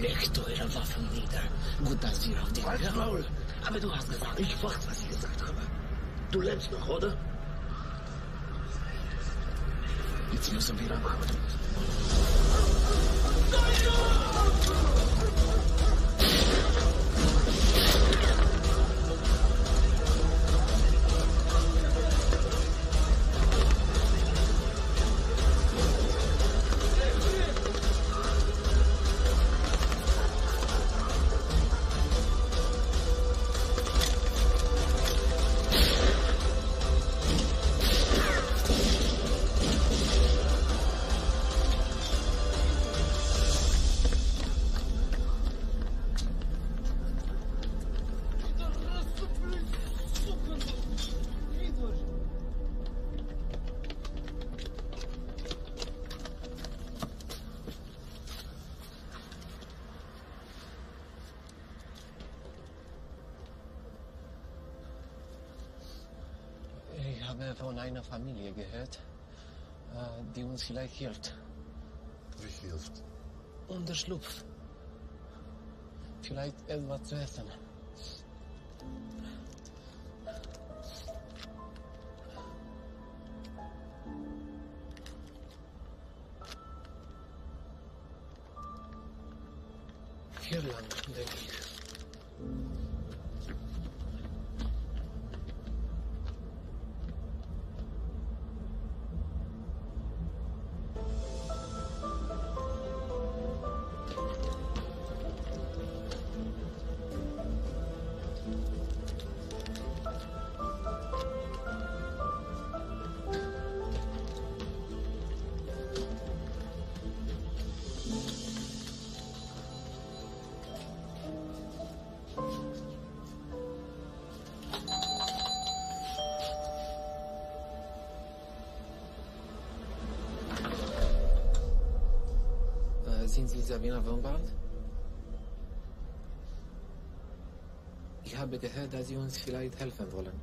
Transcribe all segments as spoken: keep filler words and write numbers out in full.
Lekteurer Waffen nieder. Gut, dass wir auf den Gaul. Aber du hast gesagt, ich weiß, was ich gesagt habe. Du lebst noch, oder? Jetzt müssen wir abhauen. Ich habe von einer Familie gehört, die uns vielleicht hilft. Wie hilft? Unterschlupf. Vielleicht etwas zu essen. Hier lang, denke ich. Sind Sie Sabina Wurmbrand? Ich habe gehört, dass Sie uns vielleicht helfen wollen.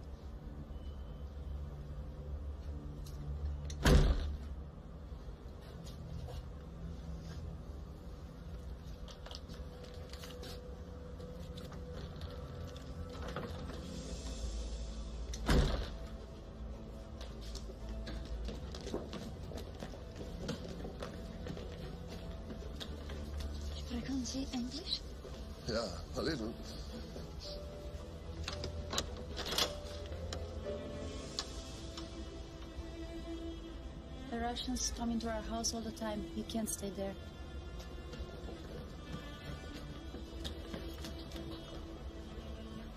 Russians come into our house all the time. You can't stay there.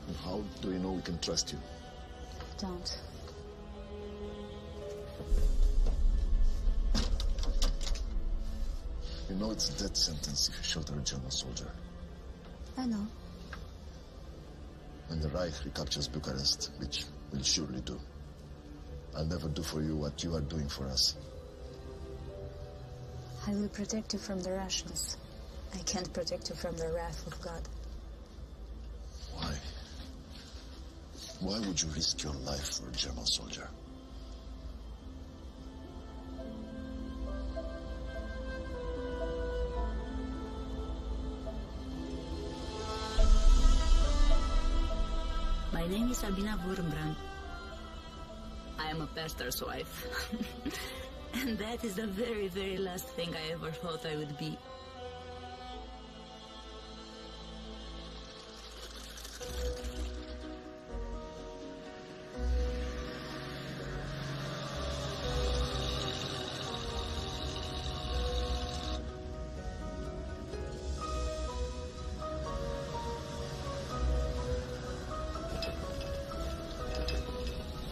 And how do you know we can trust you? I don't. You know it's a death sentence if you shot a German soldier. I know. When the Reich recaptures Bucharest, which will surely do, I'll never do for you what you are doing for us. I will protect you from the Russians. I can't protect you from the wrath of God. Why? Why would you risk your life for a German soldier? My name is Sabina Wurmbrand. I am a pastor's wife. And that is the very, very last thing I ever thought I would be.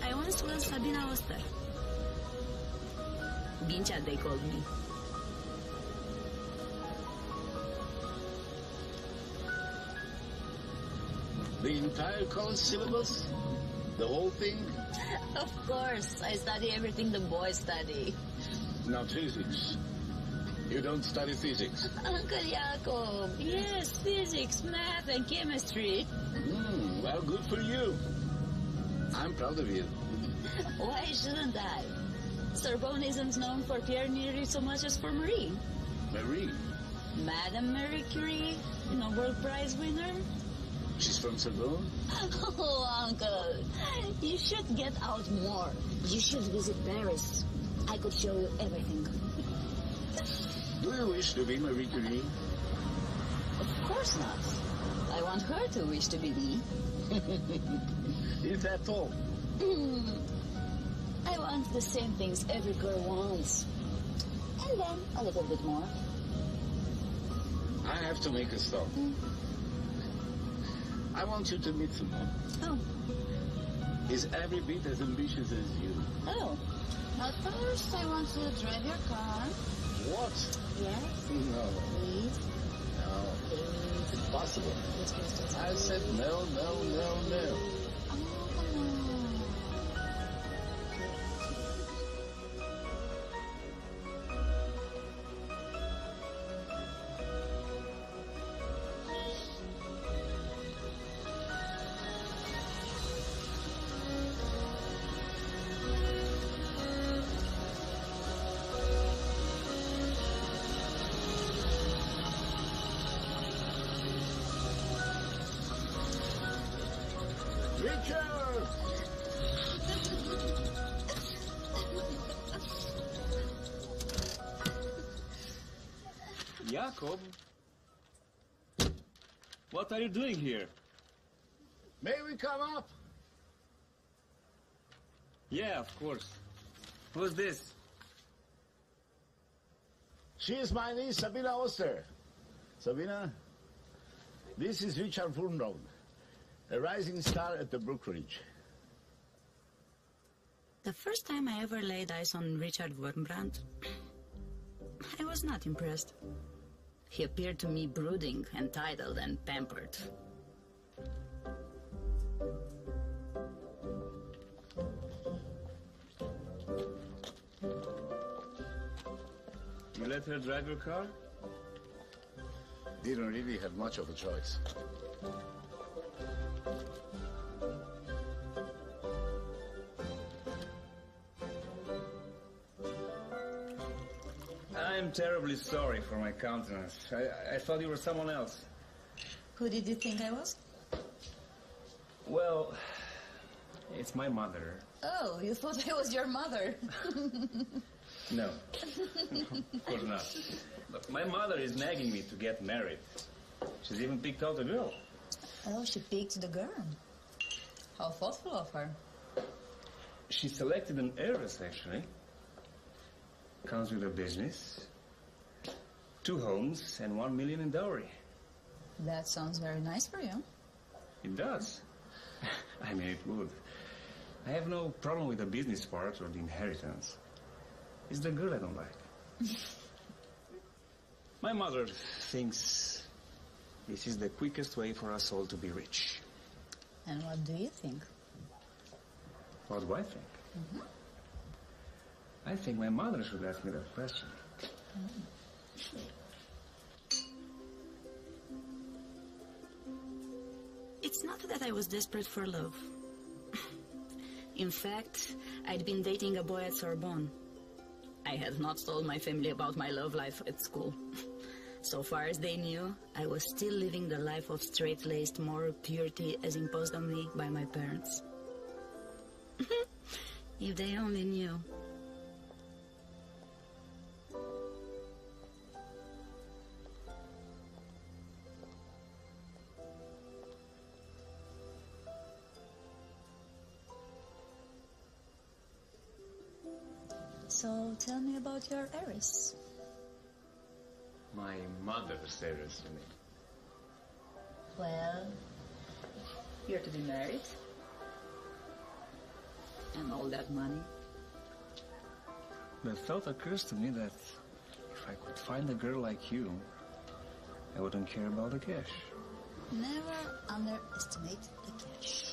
I once was Sabina Oster. Gincha, they called me. The entire college syllabus? The whole thing? Of course. I study everything the boys study. Not physics. You don't study physics? Uncle Jacob. Yes, physics, math, and chemistry. Mm, well, good for you. I'm proud of you. Why shouldn't I? Sorbonne isn't known for Pierre nearly so much as for Marie. Marie? Madame Marie Curie, Nobel Prize winner? She's from Sorbonne? Oh, Uncle, you should get out more. You should visit Paris. I could show you everything. Do you wish to be Marie Curie? Of course not. I want her to wish to be me. Is that all? Mm. I want the same things every girl wants. And then a little bit more. I have to make a stop. Mm. I want you to meet someone. Oh. He's every bit as ambitious as you. Oh. But first I want you to drive your car. What? Yes. No. Please. No. It's impossible. I said no, no, no, no. Jacob, what are you doing here? May we come up? Yeah, of course. Who's this? She is my niece, Sabina Oster. Sabina, this is Richard Wurmbrand, a rising star at the Brookridge. The first time I ever laid eyes on Richard Wurmbrand, I was not impressed. He appeared to me brooding, entitled, and pampered. You let her drive your car? Didn't really have much of a choice. I'm terribly sorry for my countenance. I, I thought you were someone else. Who did you think I was? Well, it's my mother. Oh, you thought I was your mother? No, of course not. But my mother is nagging me to get married. She's even picked out a girl. Oh, she picked the girl. How thoughtful of her. She selected an heiress, actually. Comes with a business, two homes, and one million in dowry. That sounds very nice for you. It does. I mean, it would. I have no problem with the business part or the inheritance. It's the girl I don't like. My mother thinks this is the quickest way for us all to be rich. And what do you think? What do I think? Mm-hmm. I think my mother should ask me that question. Mm. It's not that I was desperate for love. In fact, I'd been dating a boy at Sorbonne. I had not told my family about my love life at school. So far as they knew, I was still living the life of straight-laced moral purity as imposed on me by my parents. If they only knew. So, tell me about your heiress. My mother's heiress, you mean? Well, you're to be married. And all that money. The thought occurs to me that if I could find a girl like you, I wouldn't care about the cash. Never underestimate the cash.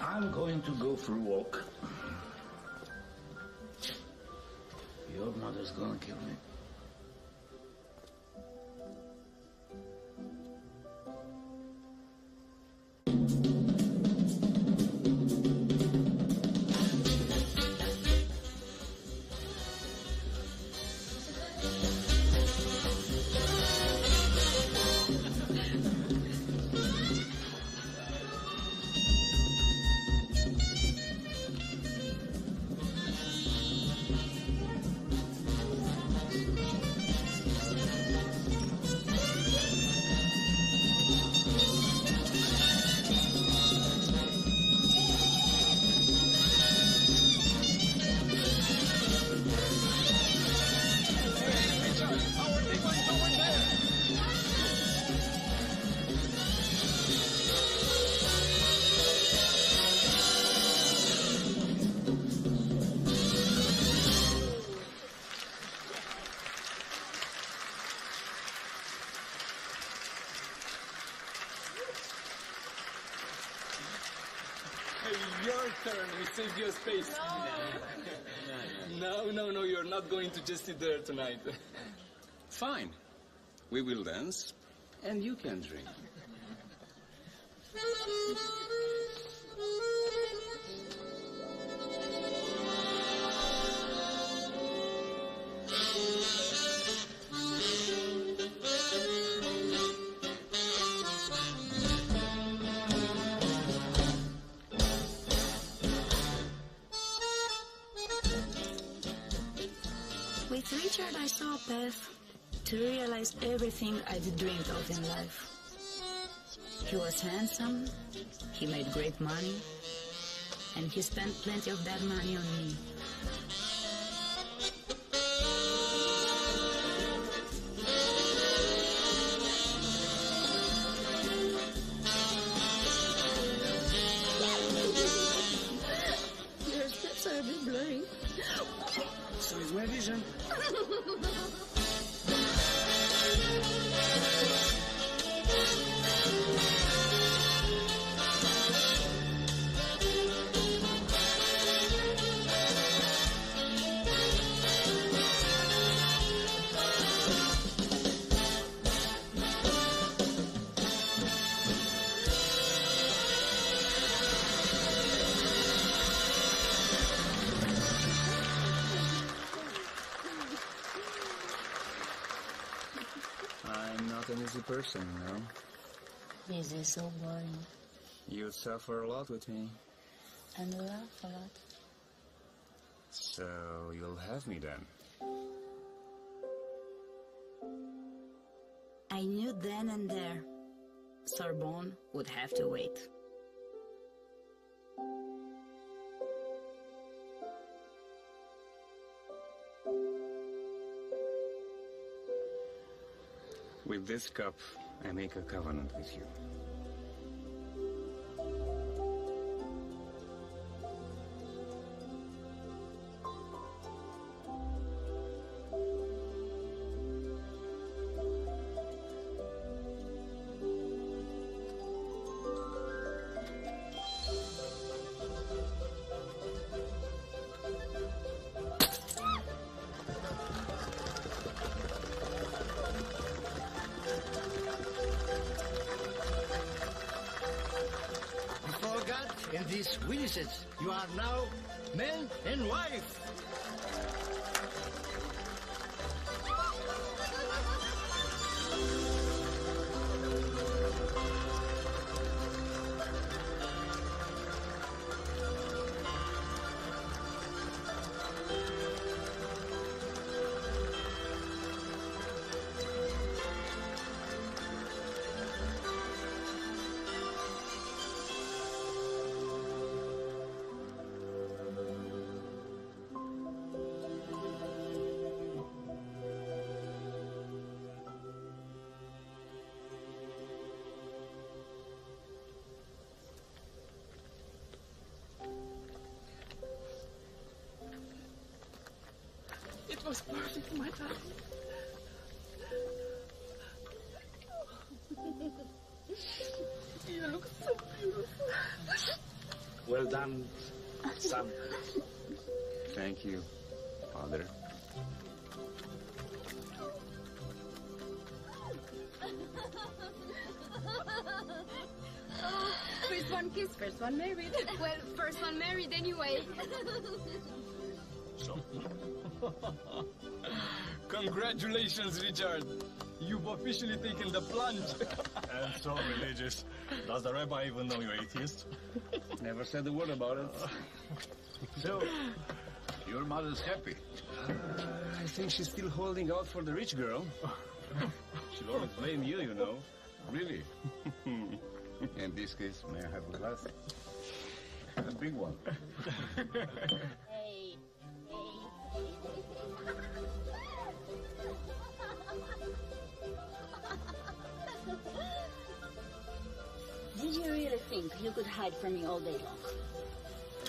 I'm going to go for a walk. Your mother's gonna kill me. your turn. We saved you a space. No. No, no, no, you're not going to just sit there tonight. Fine. We will dance, and you can drink. With Richard, I saw a path to realize everything I'd dreamed of in life. He was handsome, he made great money, and he spent plenty of that money on me. Your steps are a bit blurry. So is my vision. Person, no? This is so boring. You suffer a lot with me. And laugh a lot. So you'll have me then. I knew then and there Sorbonne would have to wait. With this cup, I make a covenant with you. You are now man and wife. It was perfect, my darling. You look so beautiful. Well done, son. Thank you, father. Oh, first one kiss, first one married. Well, first one married anyway. So. Congratulations, Richard. You've officially taken the plunge. And so religious. Does the rabbi even know you're atheist? Never said a word about it. So, your mother's happy. Uh, I think she's still holding out for the rich girl. She'll always blame you, you know. Really? In this case, may I have a glass? A big one. Did you really think you could hide from me all day long?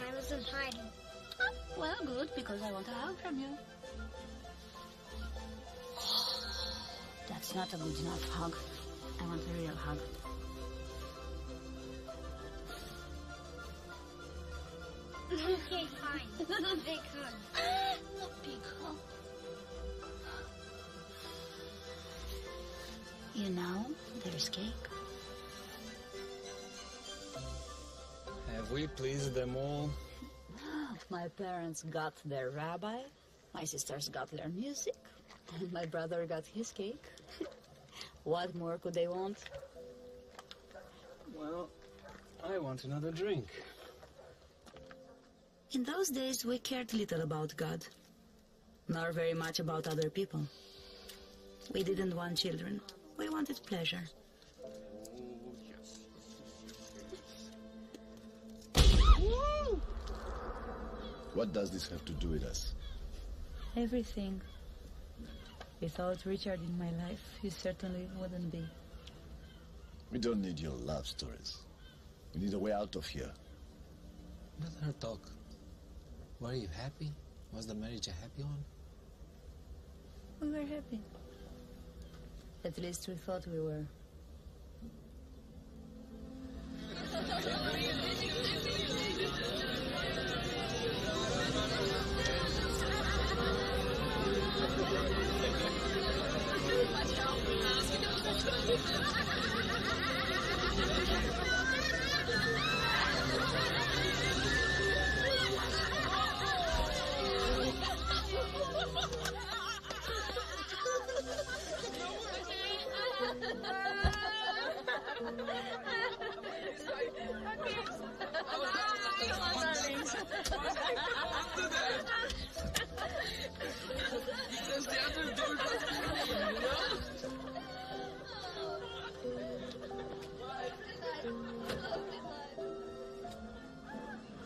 I wasn't hiding. Oh, well, good, because I want to hug from you. That's not a good enough hug. I want a real hug. Okay, fine. Big hug. Big hug. You know, there's cake. Have we pleased them all? My parents got their rabbi, my sisters got their music, and my brother got his cake. What more could they want? Well, I want another drink. In those days, we cared little about God, nor very much about other people. We didn't want children. We wanted pleasure. What does this have to do with us? Everything. Without Richard in my life, you certainly wouldn't be. We don't need your love stories. We need a way out of here. Let her talk. Were you happy? Was the marriage a happy one? We were happy. At least we thought we were.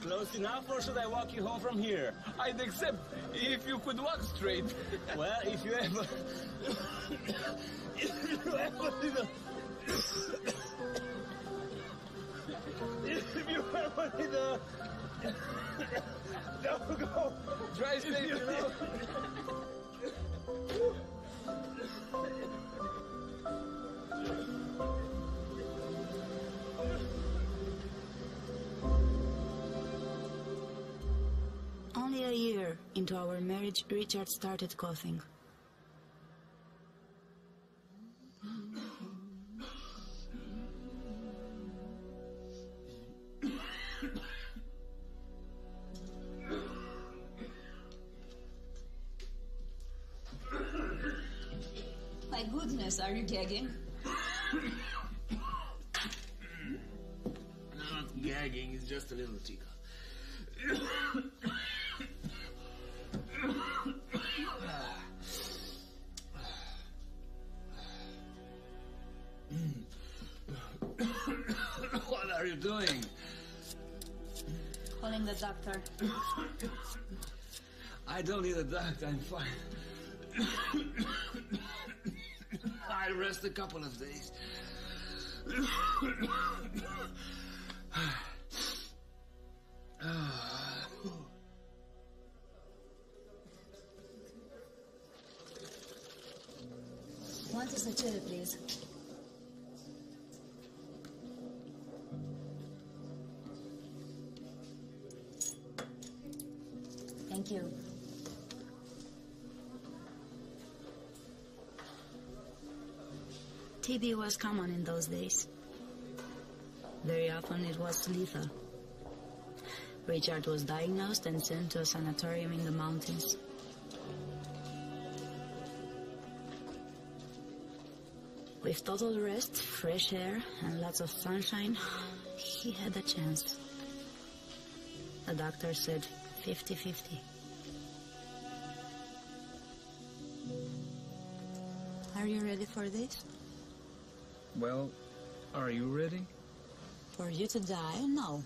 Close enough, or should I walk you home from here? I'd accept if you could walk straight. Well, if you ever... if you ever... if you ever did a... Don't go! Try straight, you know? Only a year into our marriage, Richard started coughing. My goodness, are you gagging? Not gagging, it's just a little tickle. What are you doing? Calling the doctor. I don't need a doctor, I'm fine. I'll rest a couple of days. Want us a chair, please? Thank you. T B was common in those days. Very often it was lethal. Richard was diagnosed and sent to a sanatorium in the mountains. With total rest, fresh air, and lots of sunshine, he had a chance. The doctor said fifty fifty. Are you ready for this? Well, are you ready? For you to die? No.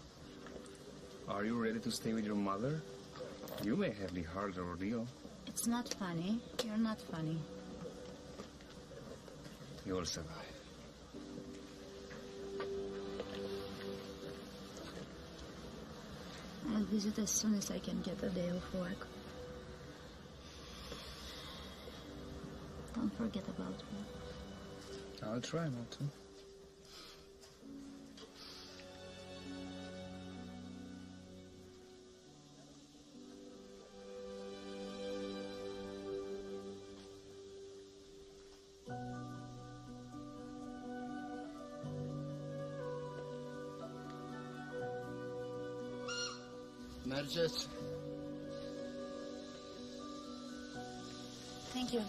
Are you ready to stay with your mother? You may have the harder ordeal. It's not funny. You're not funny. You'll survive. I'll visit as soon as I can get a day off work. Don't forget about me. I'll try not to. Mergeți. Thank you.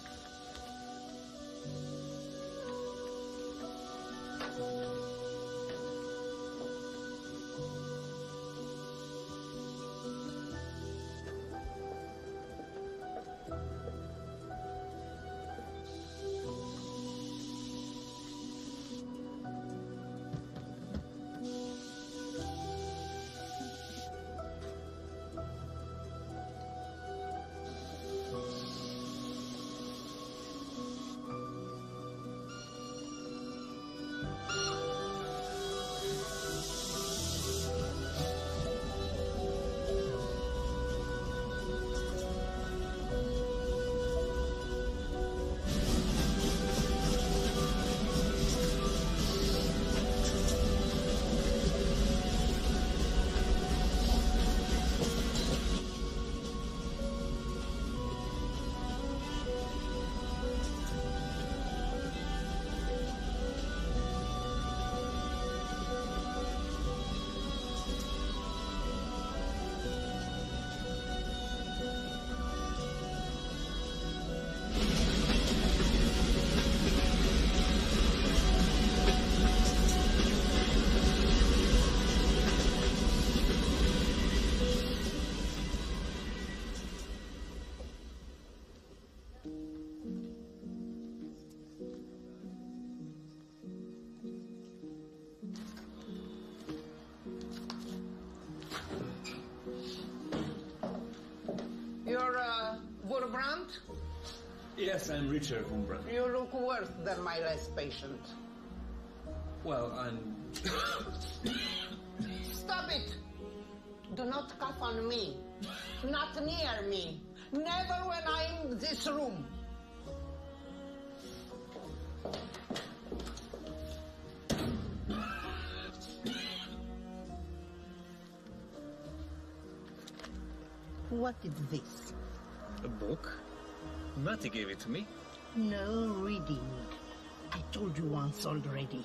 Yes, I'm Richard Wurmbrand. You look worse than my last patient. Well, I'm... Stop it! Do not cough on me. Not near me. Never when I'm in this room. What is this? A book? Matty gave it to me. No reading. I told you once already.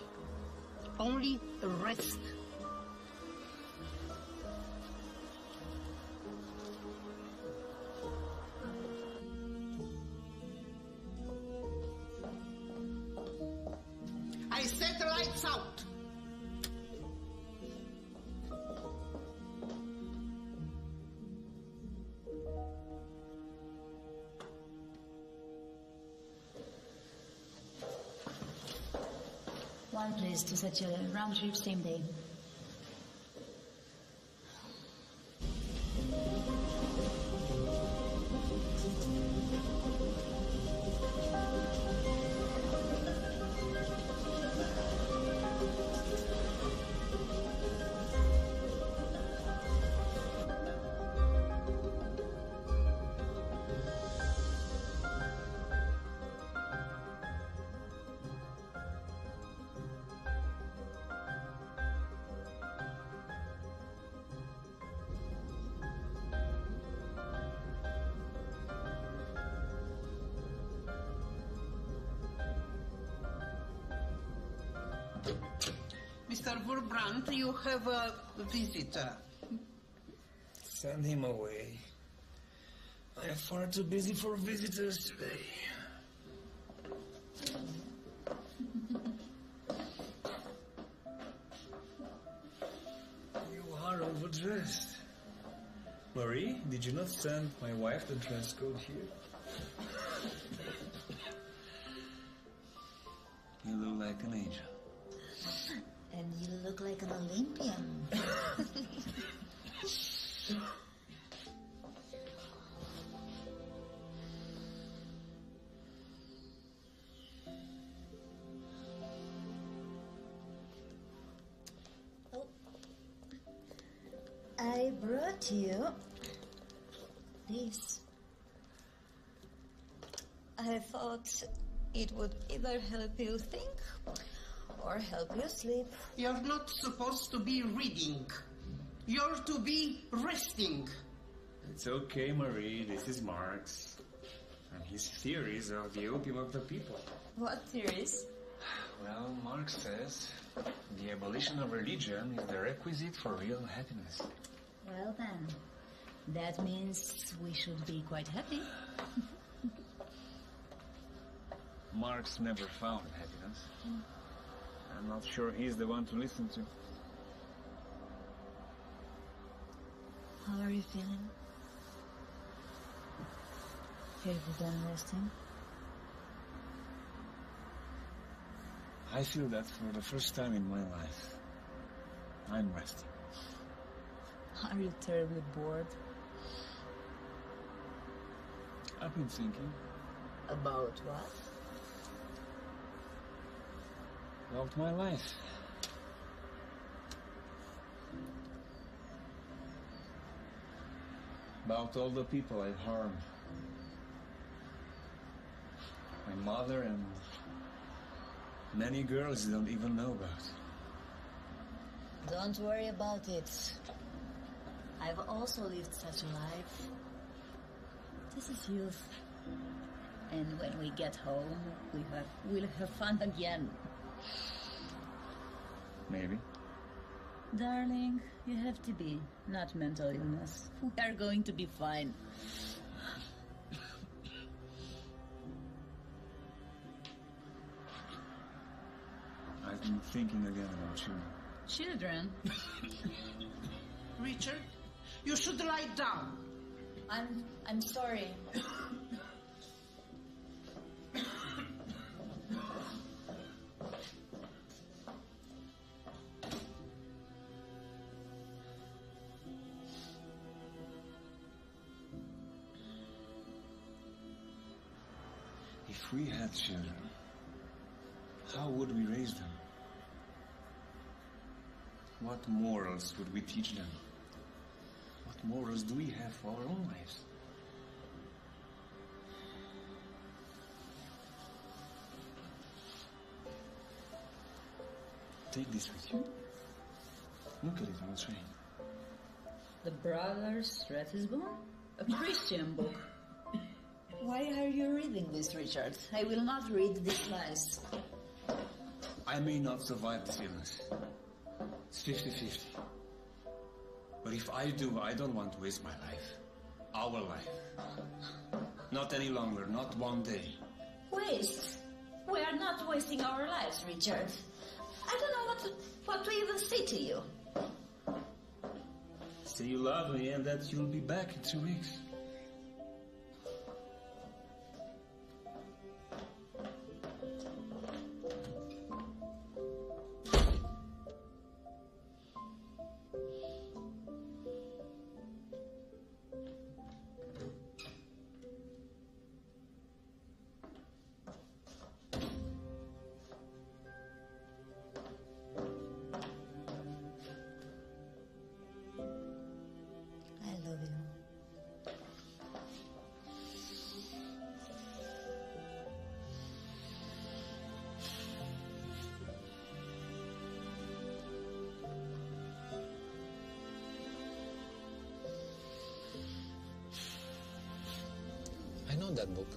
Only rest. I set lights out. Please, to such a round trip, same day. Mister Wurmbrand, you have a visitor. Send him away. I am far too busy for visitors today. You are overdressed. Marie, did you not send my wife the dress code here? You look like an angel. And you look like an Olympian. Oh. I brought you this. I thought it would either help you think or help you sleep. You're not supposed to be reading. You're to be resting. It's okay, Marie. This is Marx. And his theories of the opium of the people. What theories? Well, Marx says the abolition of religion is the requisite for real happiness. Well then, That means we should be quite happy. Marx never found happiness. Mm. I'm not sure he's the one to listen to. How are you feeling? Have you done resting? I feel that for the first time in my life, I'm resting. Are you terribly bored? I've been thinking. About what? About my life. About all the people I've harmed. My mother and many girls you don't even know about. Don't worry about it. I've also lived such a life. This is youth. And when we get home, we have, we'll have fun again. Maybe. Darling, you have to be, not mental illness. We are going to be fine. I've been thinking again about children. Children? Richard, you should lie down. I'm, I'm sorry. If we had children, how would we raise them? What morals would we teach them? What morals do we have for our own lives? Take this with you. Look at it on the train. The Brothers Ratisbon? A Christian book. Why are you reading this, Richard? I will not read these lines. I may not survive this illness. It's fifty fifty. But if I do, I don't want to waste my life. Our life. Not any longer, not one day. Waste? We are not wasting our lives, Richard. I don't know what to, what to even say to you. Say you love me and that you'll be back in two weeks. That book.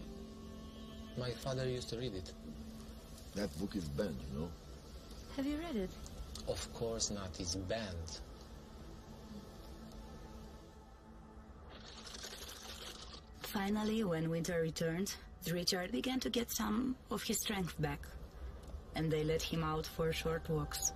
My father used to read it. That book is banned, you know. Have you read it? Of course not. It's banned. Finally, when winter returned, Richard began to get some of his strength back, and they let him out for short walks.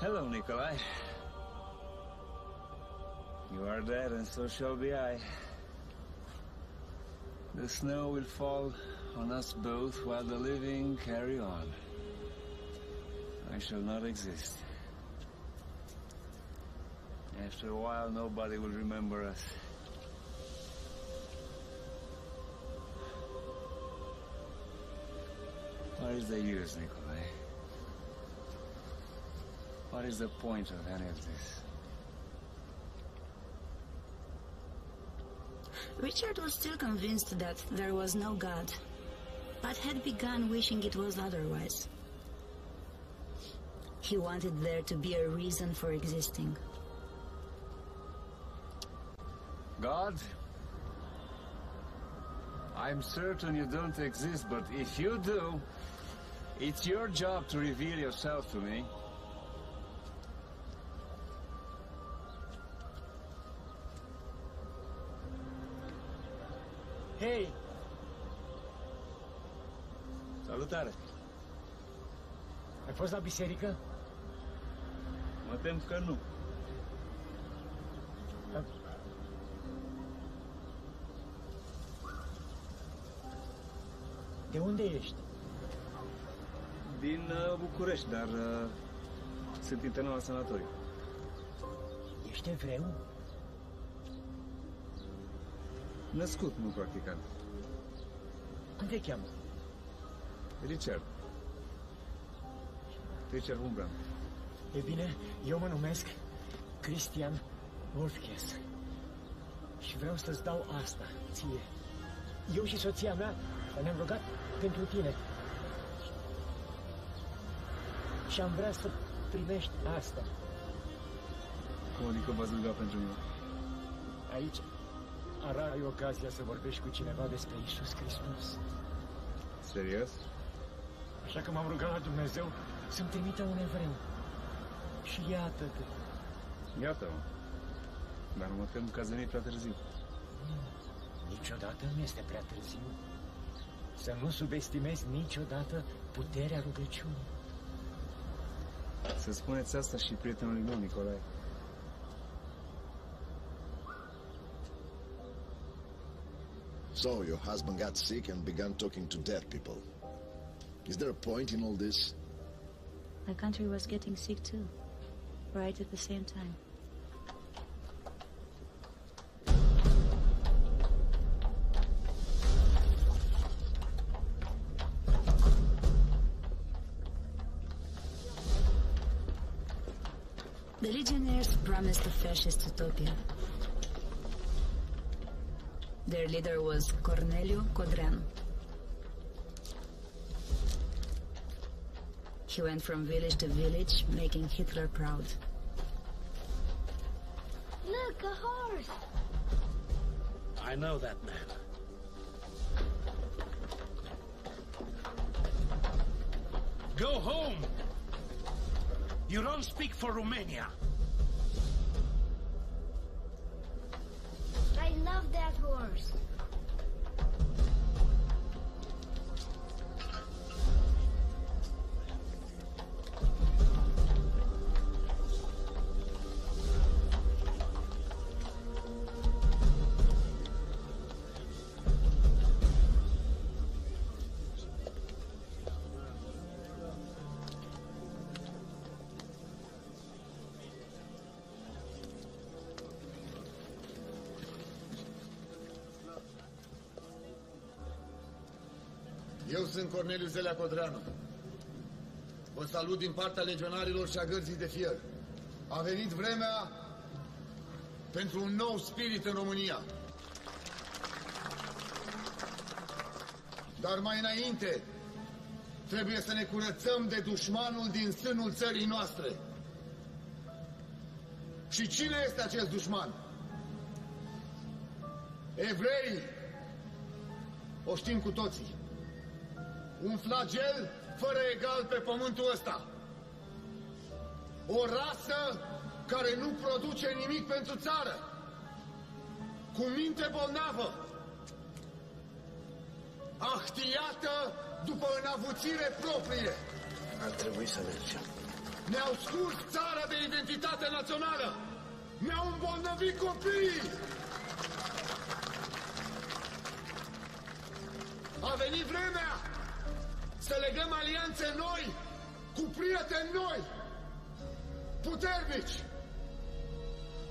Hello, Nikolai. You are dead, and so shall be I. The snow will fall on us both while the living carry on. I shall not exist. After a while, nobody will remember us. What is the use, Nikolai? What is the point of any of this? Richard was still convinced that there was no God, but had begun wishing it was otherwise. He wanted there to be a reason for existing. God? I'm certain you don't exist, but if you do, it's your job to reveal yourself to me. Hei! Salutare! Ai fost la biserică? Mă tem că nu. Da. De unde ești? Din uh, București, dar uh, sunt internat la sanatoriu. Ești evreu? Născut, nu practicant. Cum te cheamă? Richard. Richard Wurmbrand. E bine, eu mă numesc Christian Wolfkes. Și vreau să-ți dau asta, ție. Eu și soția mea ne-am rugat pentru tine. Și am vrea să primești asta. Cum adică v-ați rugat pentru mine? Aici arar ai ocazia să vorbești cu cineva despre Iisus Hristos. Serios? Așa că m-am rugat la Dumnezeu să-mi trimită un evreu. Și iată-te. Iată-mă. Dar mă tem că ați venit prea târziu. Mm. Niciodată nu este prea târziu. Să nu subestimezi niciodată puterea rugăciunii. Să spuneți asta și prietenului meu, Nikolai. So, your husband got sick and began talking to dead people. Is there a point in all this? The country was getting sick too, right at the same time. The legionnaires promised a fascist utopia. Their leader was Corneliu Codreanu. He went from village to village, making Hitler proud. Look, a horse! I know that man. Go home! You don't speak for Romania. I love that horse. Eu sunt Corneliu Zelea Codreanu. Vă salut din partea legionarilor și a gărzii de fier. A venit vremea pentru un nou spirit în România. Dar mai înainte, trebuie să ne curățăm de dușmanul din sânul țării noastre. Și cine este acest dușman? Evreii. O știm cu toții. Un flagel fără egal pe pământul ăsta. O rasă care nu produce nimic pentru țară. Cu minte bolnavă. Ahtiată după înavuțire proprie. Ar trebui să mergem. Ne-au scurs țara de identitate națională. Ne-au îmbolnăvit copiii. A venit vremea să legăm alianțe noi cu prieteni noi, puternici,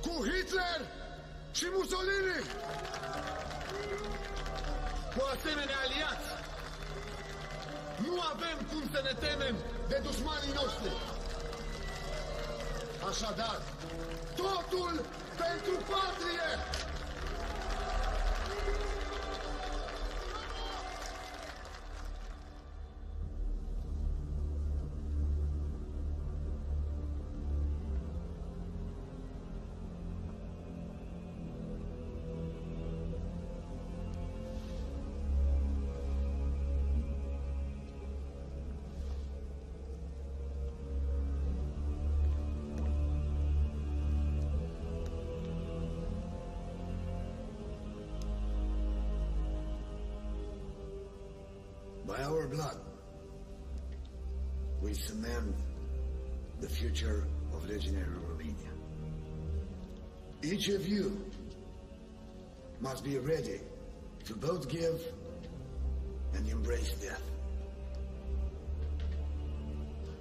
cu Hitler și Mussolini. Cu asemenea aliați, nu avem cum să ne temem de dușmanii noștri. Așadar, totul pentru patrie! our blood, we cement the future of legendary Romania. Each of you must be ready to both give and embrace death.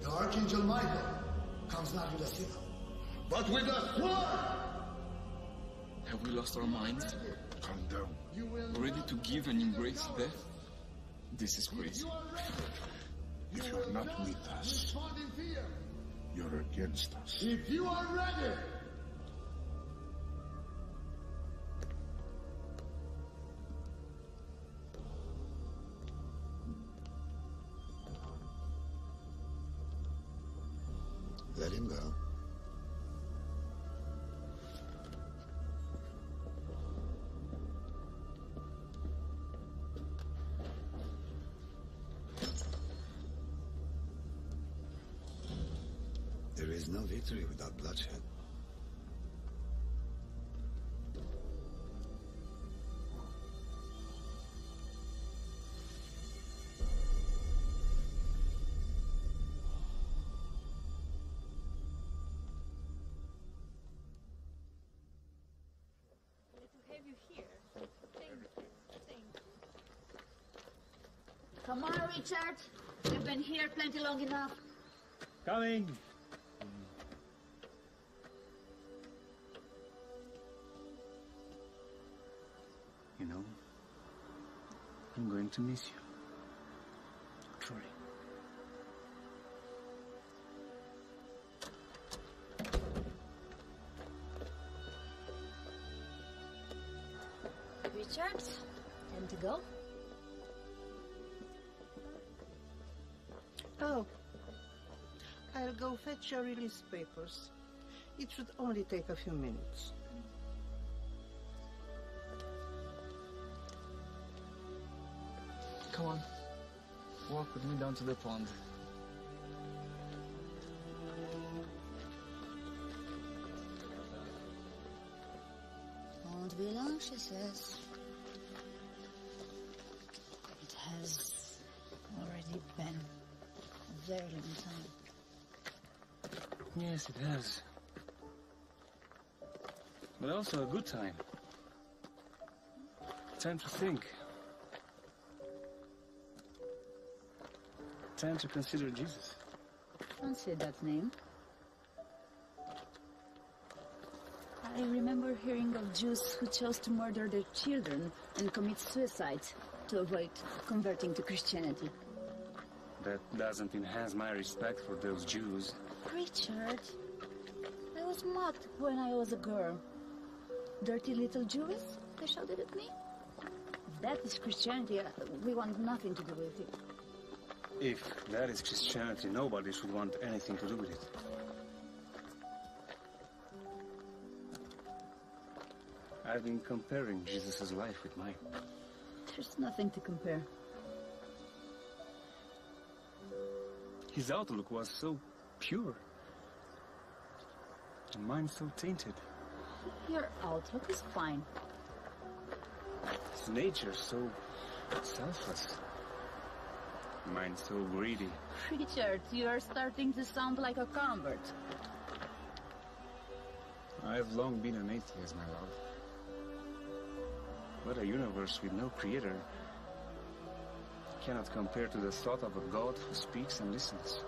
The Archangel Michael comes not with a signal, but with a sword! Have we lost our minds? Calm down. Ready to give and embrace death? This is crazy. If you are not with us, you're against us. If you are ready! Let him go. There is no victory without bloodshed. Come on, Richard. We've been here plenty long enough. Coming. You know, I'm going to miss you. Truly. Richard, time to go. Oh, I'll go fetch your release papers. It should only take a few minutes. Come on, walk with me down to the pond. Won't be long, she says. It has already been very long time. Yes, it has. But also a good time. Time to think. Time to consider Jesus. Don't say that name. I remember hearing of Jews who chose to murder their children and commit suicide to avoid converting to Christianity. That doesn't enhance my respect for those Jews. Richard, I was mocked when I was a girl. Dirty little Jews, they shouted at me. If that is Christianity, we want nothing to do with it. If that is Christianity, nobody should want anything to do with it. I've been comparing Jesus' life with mine. There's nothing to compare. His outlook was so pure, and mine so tainted. Your outlook is fine. His nature so selfless, mine so greedy. Richard, you are starting to sound like a convert. I've long been an atheist, my love. But a universe with no creator cannot compare to the thought of a God who speaks and listens.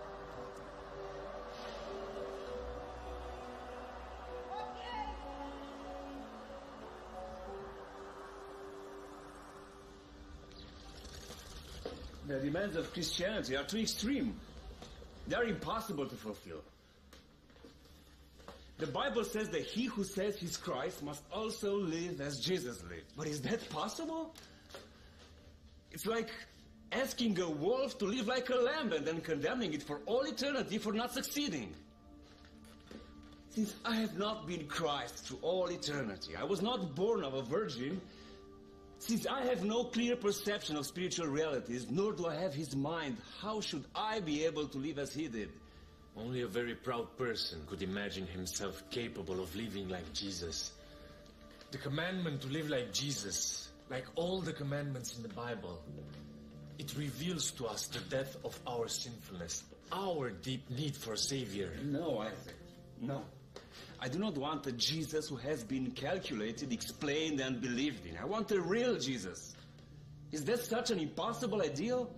The demands of Christianity are too extreme. They are impossible to fulfill. The Bible says that he who says he's Christ must also live as Jesus lived. But is that possible? It's like asking a wolf to live like a lamb and then condemning it for all eternity for not succeeding. Since I have not been Christ through all eternity, I was not born of a virgin, since I have no clear perception of spiritual realities, nor do I have his mind, how should I be able to live as he did? Only a very proud person could imagine himself capable of living like Jesus. The commandment to live like Jesus, like all the commandments in the Bible, It reveals to us the depth of our sinfulness, our deep need for a savior. No, Isaac, no. I do not want a Jesus who has been calculated, explained, and believed in. I want a real Jesus. Is that such an impossible ideal?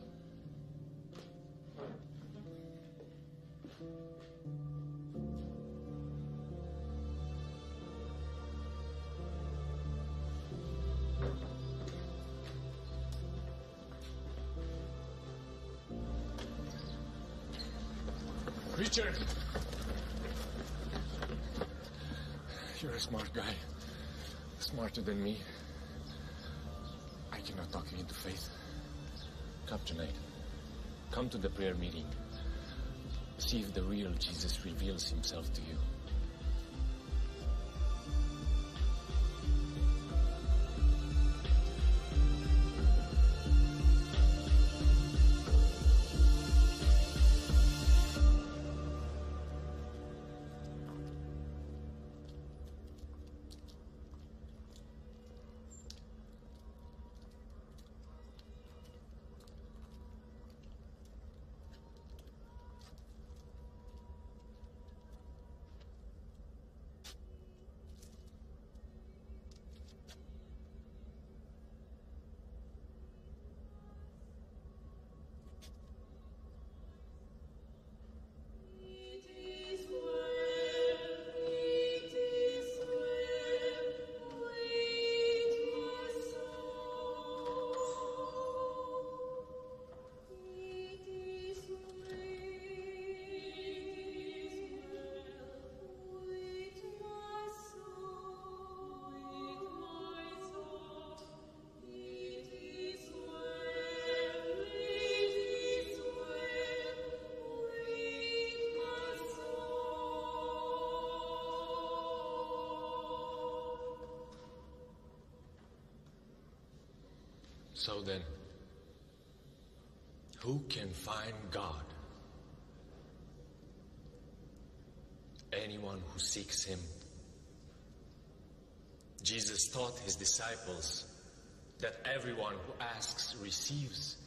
Richard! You're a smart guy. Smarter than me. I cannot talk you into faith. Come tonight. Come to the prayer meeting. See if the real Jesus reveals himself to you. So then, who can find God? Anyone who seeks him. Jesus taught his disciples that everyone who asks receives,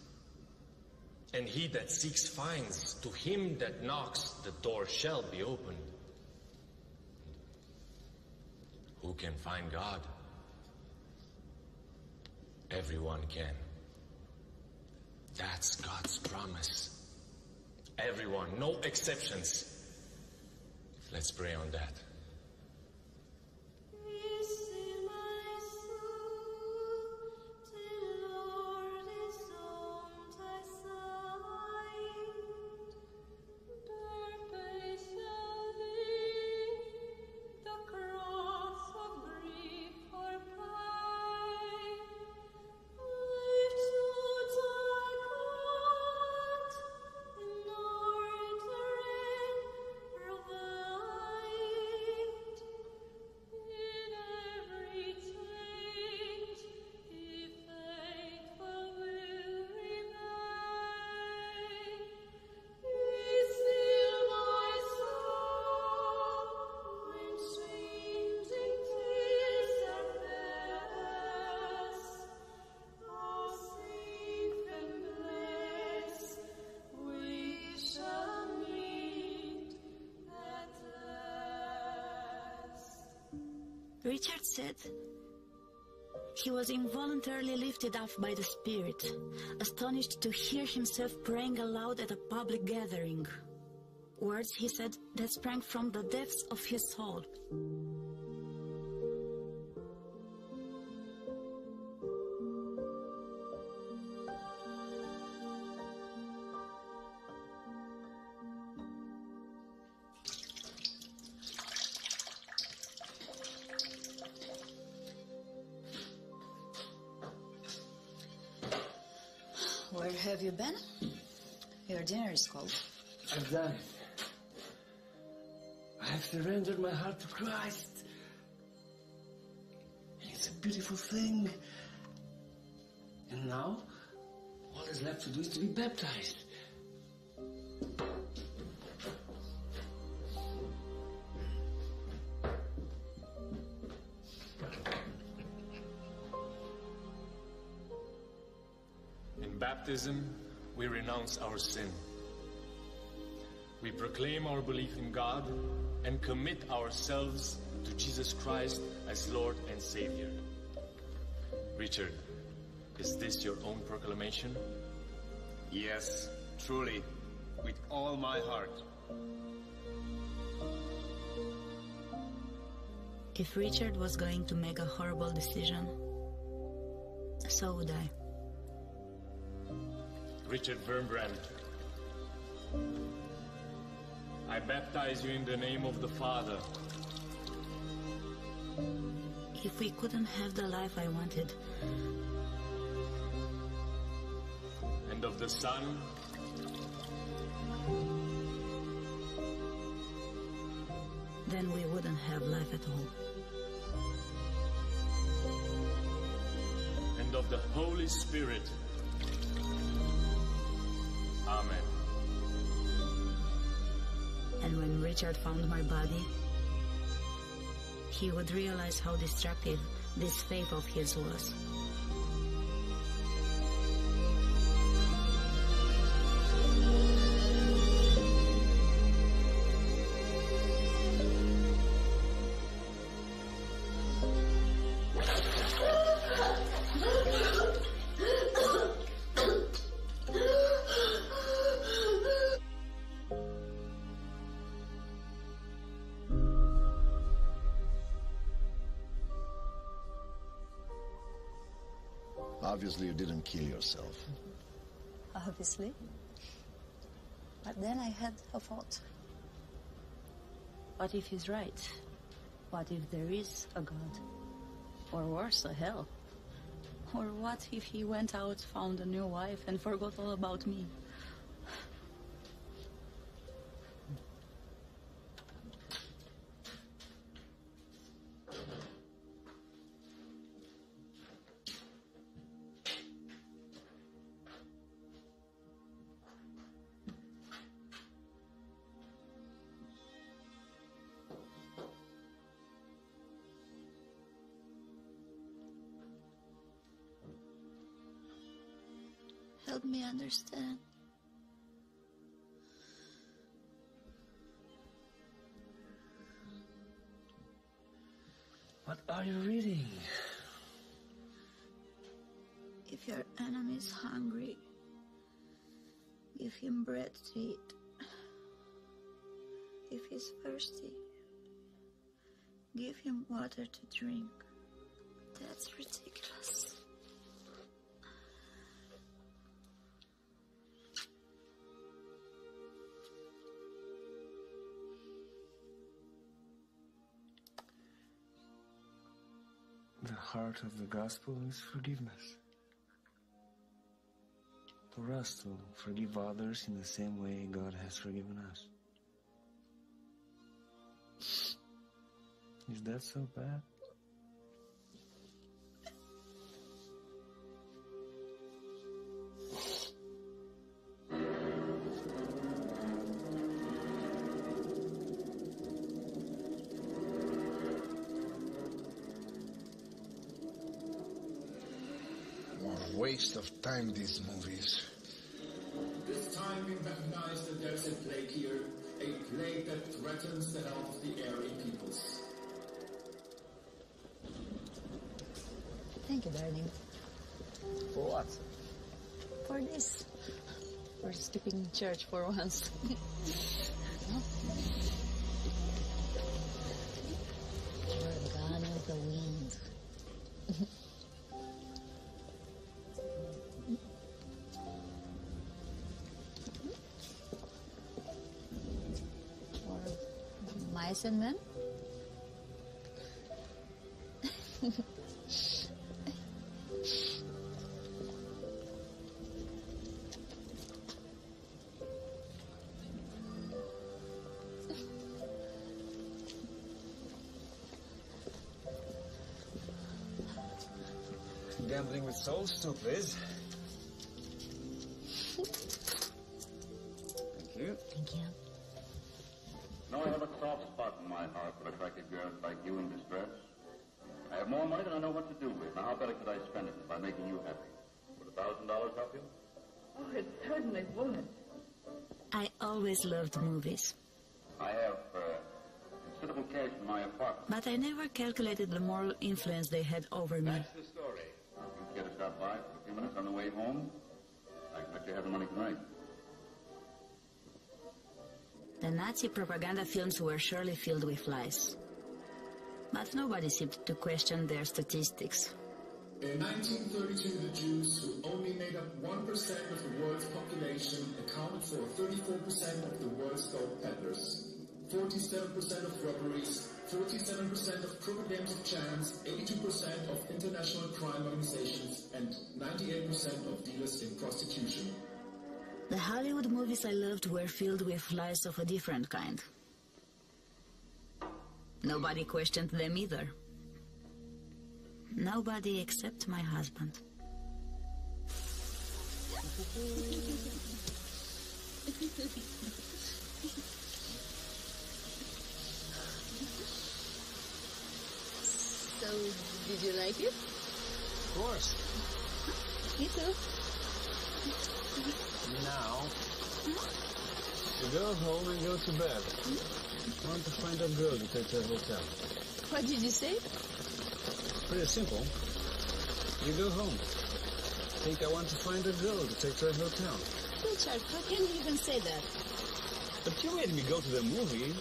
and he that seeks finds. To him that knocks, the door shall be opened. Who can find God? Everyone can. That's God's promise. Everyone, no exceptions. Let's pray on that. Richard said he was involuntarily lifted up by the Spirit, astonished to hear himself praying aloud at a public gathering. Words, he said, that sprang from the depths of his soul. Have you been? Your dinner is cold. I've done it. I have surrendered my heart to Christ. And it's a beautiful thing. And now, all that's left to do is to be baptized. baptism, we renounce our sin. We proclaim our belief in God and commit ourselves to Jesus Christ as Lord and Savior. Richard, is this your own proclamation? Yes, truly, with all my heart. If Richard was going to make a horrible decision, so would I. Richard Wurmbrand, I baptize you in the name of the Father. If we couldn't have the life I wanted, and of the Son, then we wouldn't have life at all. And of the Holy Spirit. Amen. And when Richard found my body, he would realize how destructive this faith of his was. Obviously, you didn't kill yourself. Mm-hmm. Obviously. But then I had a thought. What if he's right? What if there is a God? Or worse, a hell? Or what if he went out, found a new wife, and forgot all about me? Help me understand. What are you reading? If your enemy is hungry, give him bread to eat. If he's thirsty, give him water to drink. That's ridiculous. The heart of the gospel is forgiveness. For us to forgive others in the same way God has forgiven us. Is that so bad? Waste of time, these movies. This time we recognize that there's a plague here, a plague that threatens the health of the Aryan peoples. Thank you, darling. For what? For this. We're skipping church for once. You're gone with the wind. And men? Gambling with souls too, please. Thank you. Thank you. Now I have a soft spot in my heart for attractive girls like you in distress. I have more money than I know what to do with. Now how better could I spend it by making you happy? Would a thousand dollars help you? Oh, it's certainly woman. I always loved movies. I have uh, considerable cash in my apartment. But I never calculated the moral influence they had over me. That's the story. You care to stop by for a few minutes on the way home? I expect you have the money tonight. The Nazi propaganda films were surely filled with lies. But nobody seemed to question their statistics. In nineteen thirty-two, the Jews, who only made up one percent of the world's population, accounted for thirty-four percent of the world's gold peddlers, forty-seven percent of robberies, forty-seven percent of crooked games of chance, eighty-two percent of international crime organizations, and ninety-eight percent of dealers in prostitution. The Hollywood movies I loved were filled with lies of a different kind. Nobody questioned them either. Nobody except my husband. So, did you like it? Of course. Me too. Now, the girls home and go to bed. I want to find a girl to take to the hotel. What did you say? Pretty simple. You go home. I think I want to find a girl to take to a hotel. Richard, how can you even say that? But you made me go to the movie,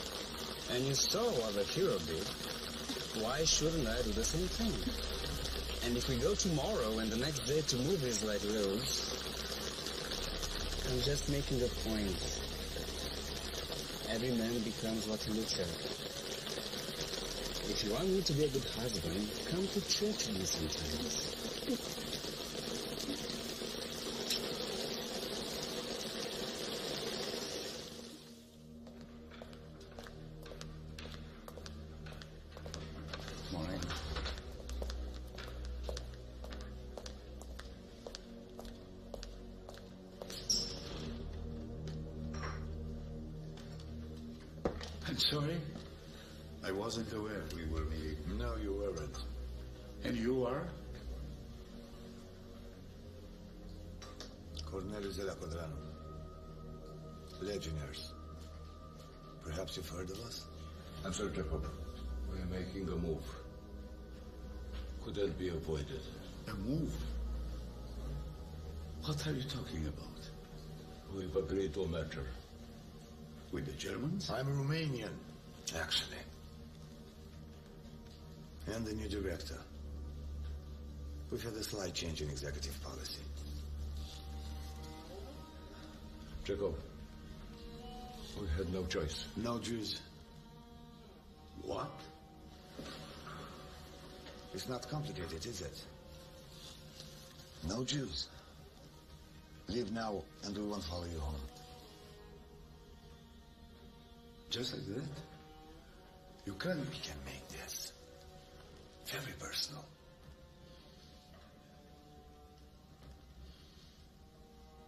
and you saw what the hero did. Why shouldn't I do the same thing? And if we go tomorrow and the next day to movies like those... I'm just making the point. Every man becomes what he looks at. If you want me to be a good husband, come to church with me sometimes. Morning. I'm sorry? I wasn't aware we were meeting. No, you weren't. And you are? Corneliu Codreanu. Legionnaires. Perhaps you've heard of us? I'm sorry, Jacob. We're making a move. Could that be avoided? A move? What are you talking about? We've agreed to a merger. With the Germans? I'm a Romanian, actually. And the new director. We've had a slight change in executive policy. Jacob, we had no choice. No Jews. What? It's not complicated, is it? No Jews. Leave now, and we won't follow you home. Just like that? You can. We can make this. Very personal.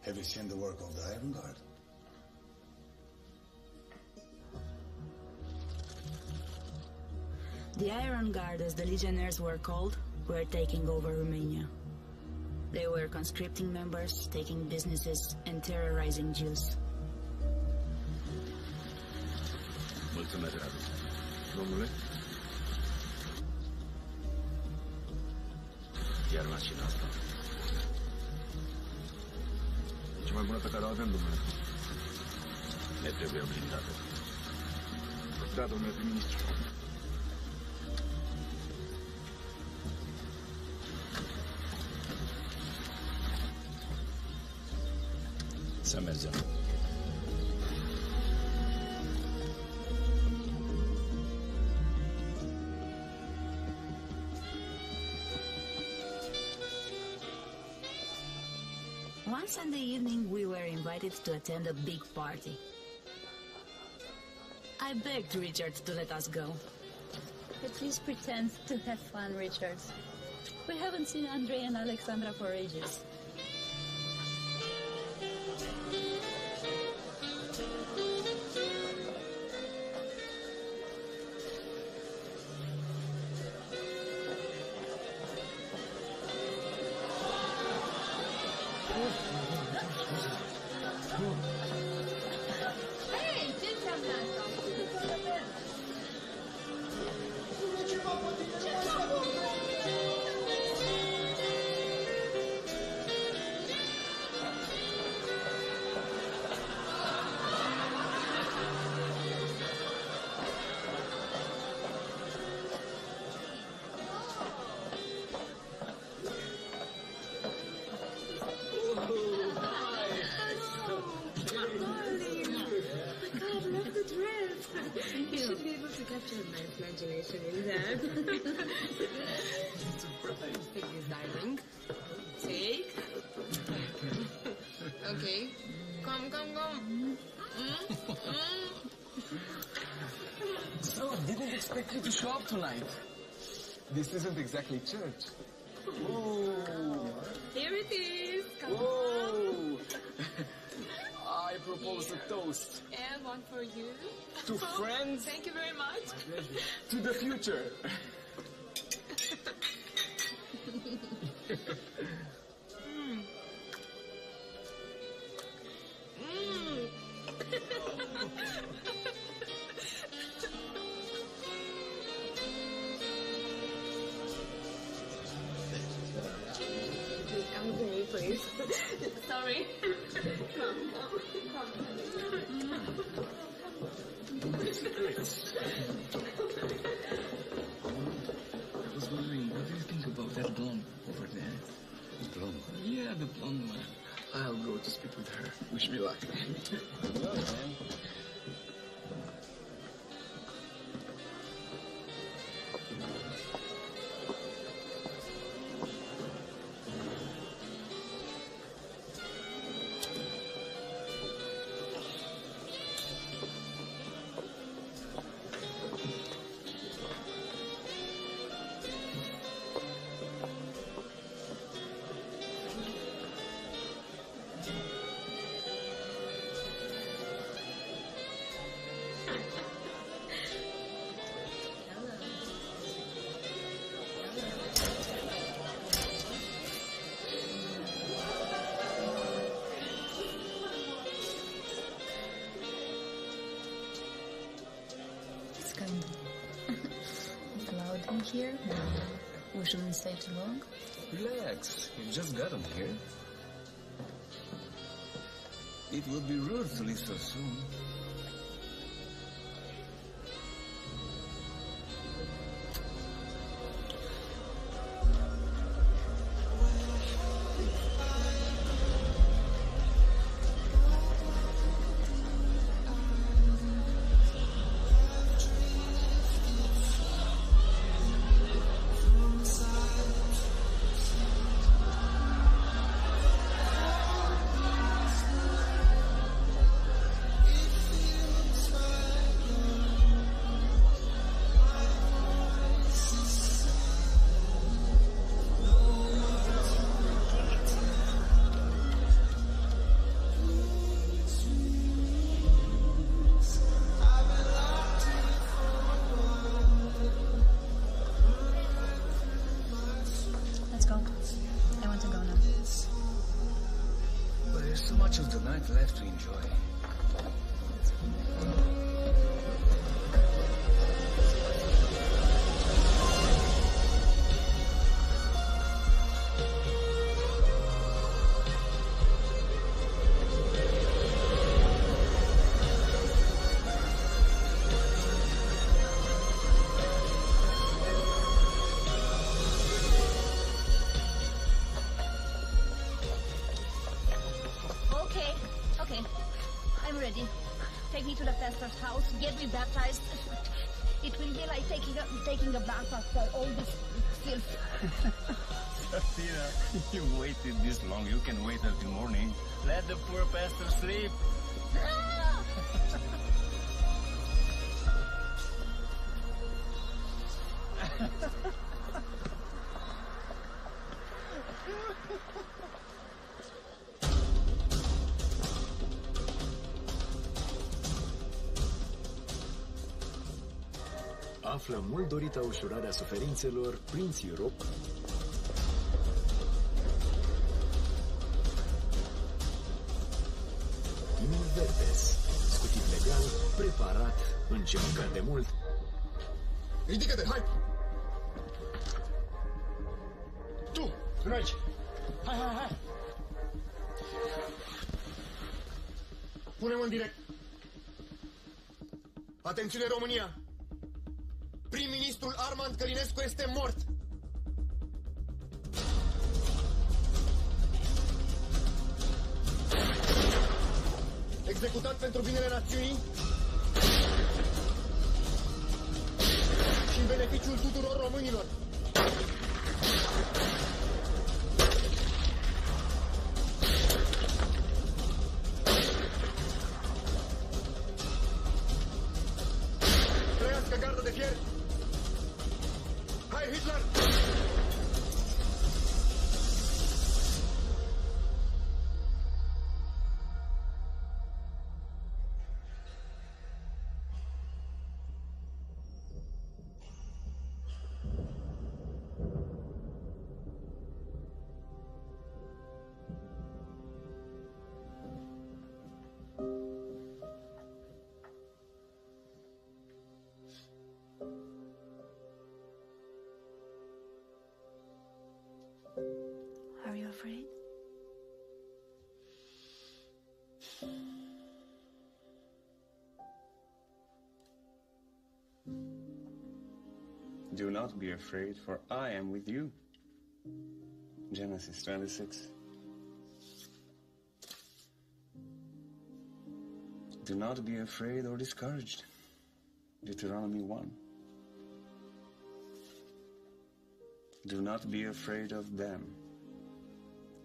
Have you seen the work of the Iron Guard? The Iron Guard, as the legionnaires were called, were taking over Romania. They were conscripting members, taking businesses, and terrorizing Jews. What's the matter? Domnule? Iar mașina asta. E cea mai bună pe care o avem, domnule. Ne trebuie o blindată. Da, domnule prim-ministru. Să mergem. One Sunday evening, we were invited to attend a big party. I begged Richard to let us go. At least pretend to have fun, Richard. We haven't seen Andrei and Alexandra for ages. I captured my imagination in that. It's perfect. Take this diamond. Take. Okay. Come, come, come. Mm? Mm? So, I didn't expect you to show up tonight. This isn't exactly church. Ooh. Here it is. Come on. I propose Here. a toast. And one for you. To so, friends. Thank you very much. To the future. mm. Mm. Okay, please. Sorry. Come, come, come. I was wondering, what do you think about that blonde over there? The blonde one? Yeah, the blonde one. I'll go to speak with her. Wish me luck. Hello, man. Here, no. We shouldn't stay too long. Relax, you just got him here. It would be rude to leave so soon. Left to enjoy. House, get me baptized. It will be like taking a, taking a bath after all this filth. Sabina, you waited this long. You can wait until morning. Let the poor pastor sleep. Ah! Află mult dorită ușurarea suferințelor prin sirop. Mulverdes, scutit legal, preparat, încercat de mult. Ridică-te, hai! Tu, regi! Hai, hai, hai! Punem în direct! Atențiune, România! Prim-ministrul Armand Călinescu este mort! Executat pentru binele națiunii, beneficiul tuturor românilor. Trăiască gardă de fier! Hai, Hitler! Do not be afraid, for I am with you. Genesis twenty-six. Do not be afraid or discouraged. Deuteronomy one. Do not be afraid of them.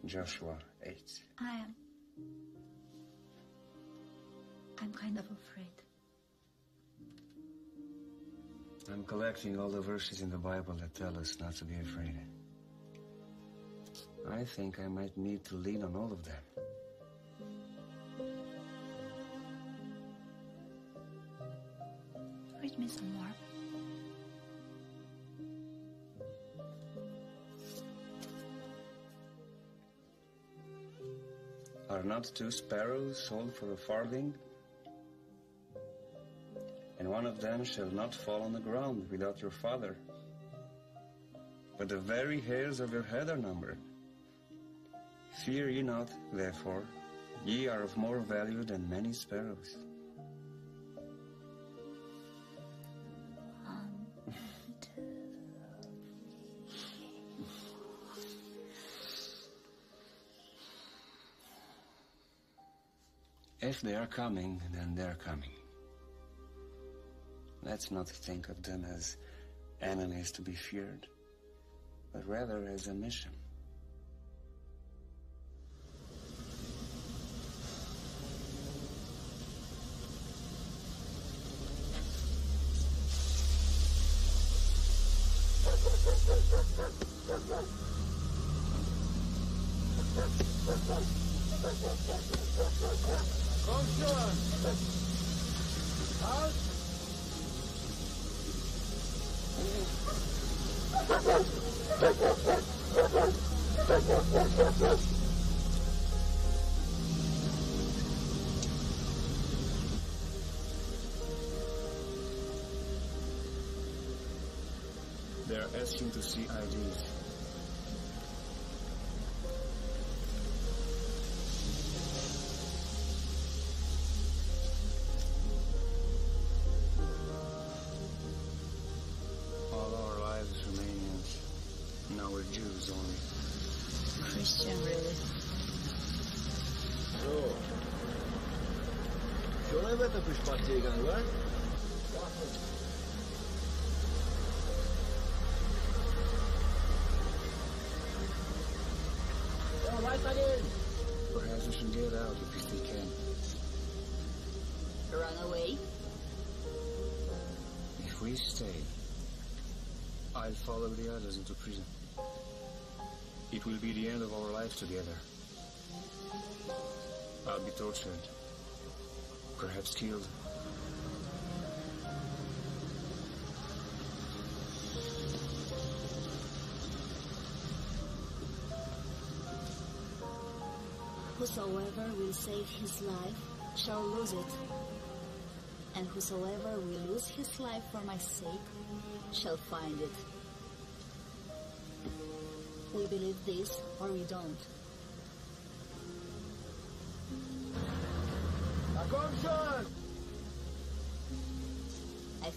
Joshua eight. I am. I'm kind of afraid. I'm collecting all the verses in the Bible that tell us not to be afraid. I think I might need to lean on all of them. Read me some more. Are not two sparrows sold for a farthing? And one of them shall not fall on the ground without your Father. But the very hairs of your head are numbered. Fear ye not, therefore, ye are of more value than many sparrows. If they are coming, then they are coming. Let's not think of them as enemies to be feared, but rather as a mission. Asking to see I Ds. All our lives Romanians. Now we're Jews only. Christian, really? So. Schon ein Wetter für Spaziergang, oder? Perhaps we should get out if we still can. Run away? If we stay, I'll follow the others into prison. It will be the end of our life together. I'll be tortured, perhaps killed. Whosoever will save his life shall lose it, and whosoever will lose his life for my sake shall find it. We believe this or we don't. I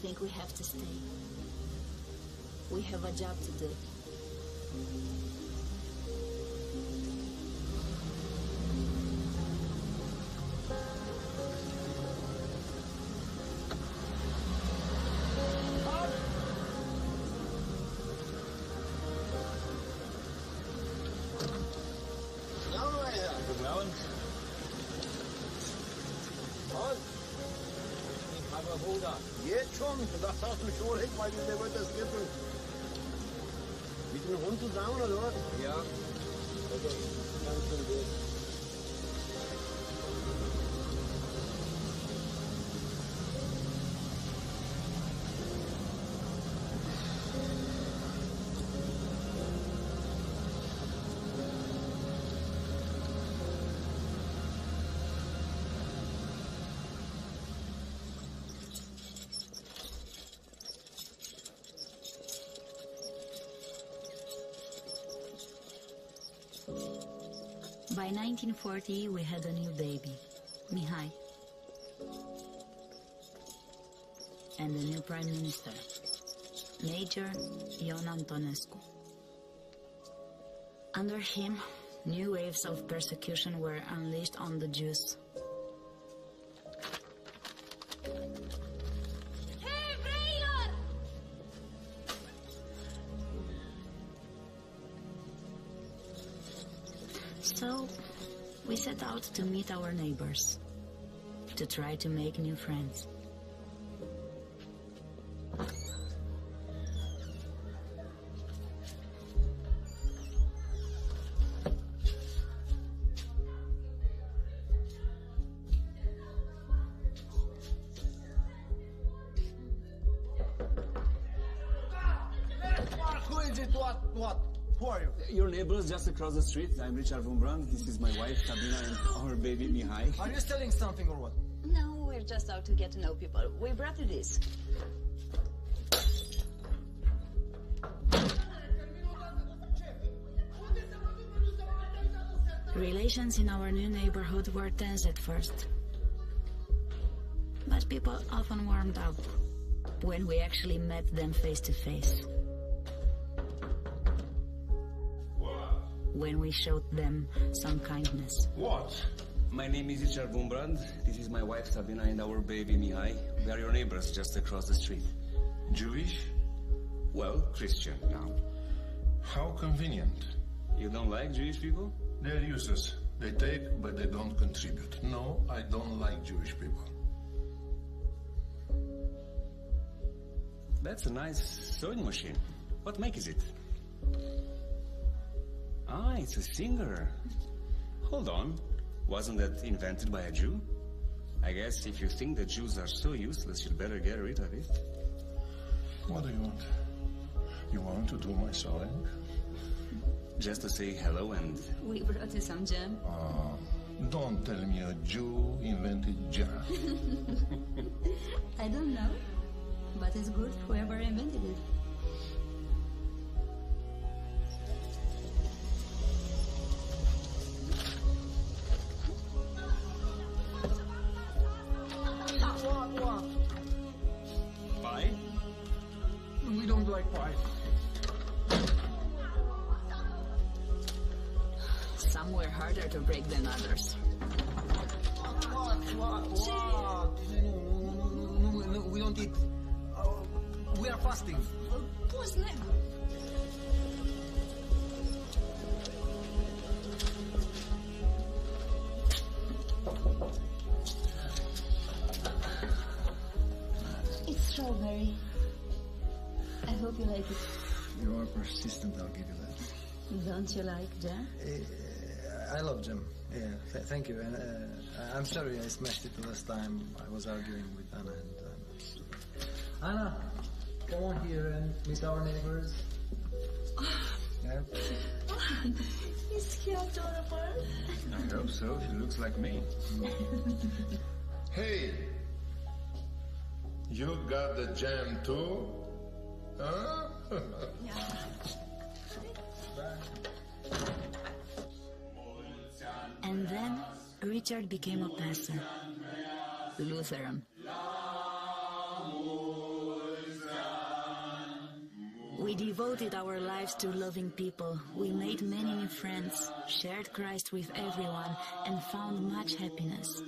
think we have to stay. We have a job to do. hold on. Jetzt schon? Das hast du schon recht, weil ich dir wollte das Gipfel. Mit dem Hund zusammen, oder was? Ja. Also, ganz schön gut. By nineteen forty, we had a new baby, Mihai, and a new prime minister, Major Ion Antonescu. Under him, new waves of persecution were unleashed on the Jews. So, we set out to meet our neighbors, to try to make new friends. Who is it? What? What? Who are you? Your neighbors just across the street. I'm Richard Wurmbrand. This is my wife, Sabina, and our baby, Mihai. Are you selling something or what? No, we're just out to get to know people. We brought you this. Relations in our new neighborhood were tense at first. But people often warmed up when we actually met them face to face. When we showed them some kindness. What? My name is Richard Wurmbrand. This is my wife Sabina and our baby Mihai. We are your neighbors just across the street. Jewish? Well, Christian now. How convenient. You don't like Jewish people? They're useless. They take, but they don't contribute. No, I don't like Jewish people. That's a nice sewing machine. What make is it? Ah, it's a singer. Hold on. Wasn't that invented by a Jew? I guess if you think that Jews are so useless, you'd better get rid of it. What do you want? You want to do my sewing? Just to say hello and... We brought you some jam. Ah, don't tell me a Jew invented jam. I don't know, but it's good whoever invented it. Some were harder to break than others. What, what, what, what? No, no, no, we don't eat. Uh, we are fasting. It's strawberry. I hope you like it. You are persistent, I'll give you that. Don't you like jam? Uh, I love jam. Yeah, th thank you. And uh, I'm sorry I smashed it the last time. I was arguing with Anna and... Um... Anna, come on here and meet our neighbors. Yeah. Is he adorable? I hope so. He looks like me. Hey! You got the jam too? Huh? Yeah. And then Richard became a pastor, Lutheran. We devoted our lives to loving people. We made many new friends, shared Christ with everyone, and found much happiness.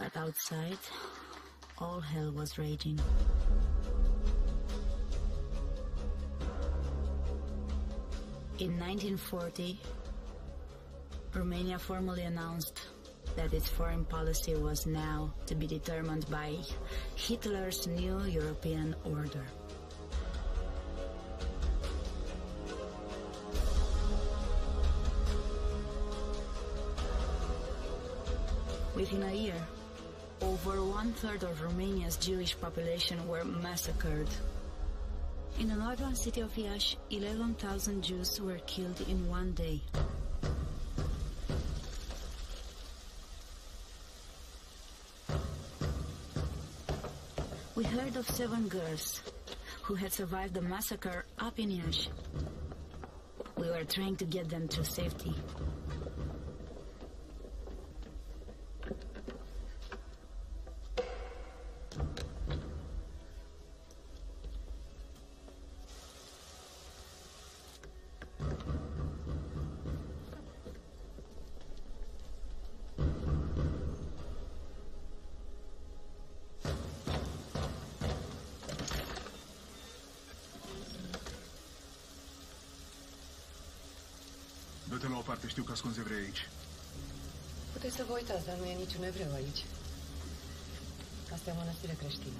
But outside, all hell was raging. In nineteen forty, Romania formally announced that its foreign policy was now to be determined by Hitler's new European order. Within a year, over one-third of Romania's Jewish population were massacred. In the northern city of Iași, eleven thousand Jews were killed in one day. We heard of seven girls who had survived the massacre up in Iași. We were trying to get them to safety. Dă-te la o parte, știu că ascunzi evrei aici. Puteți să vă uitați, dar nu e niciun evreu aici. Asta e o mănăstire creștină.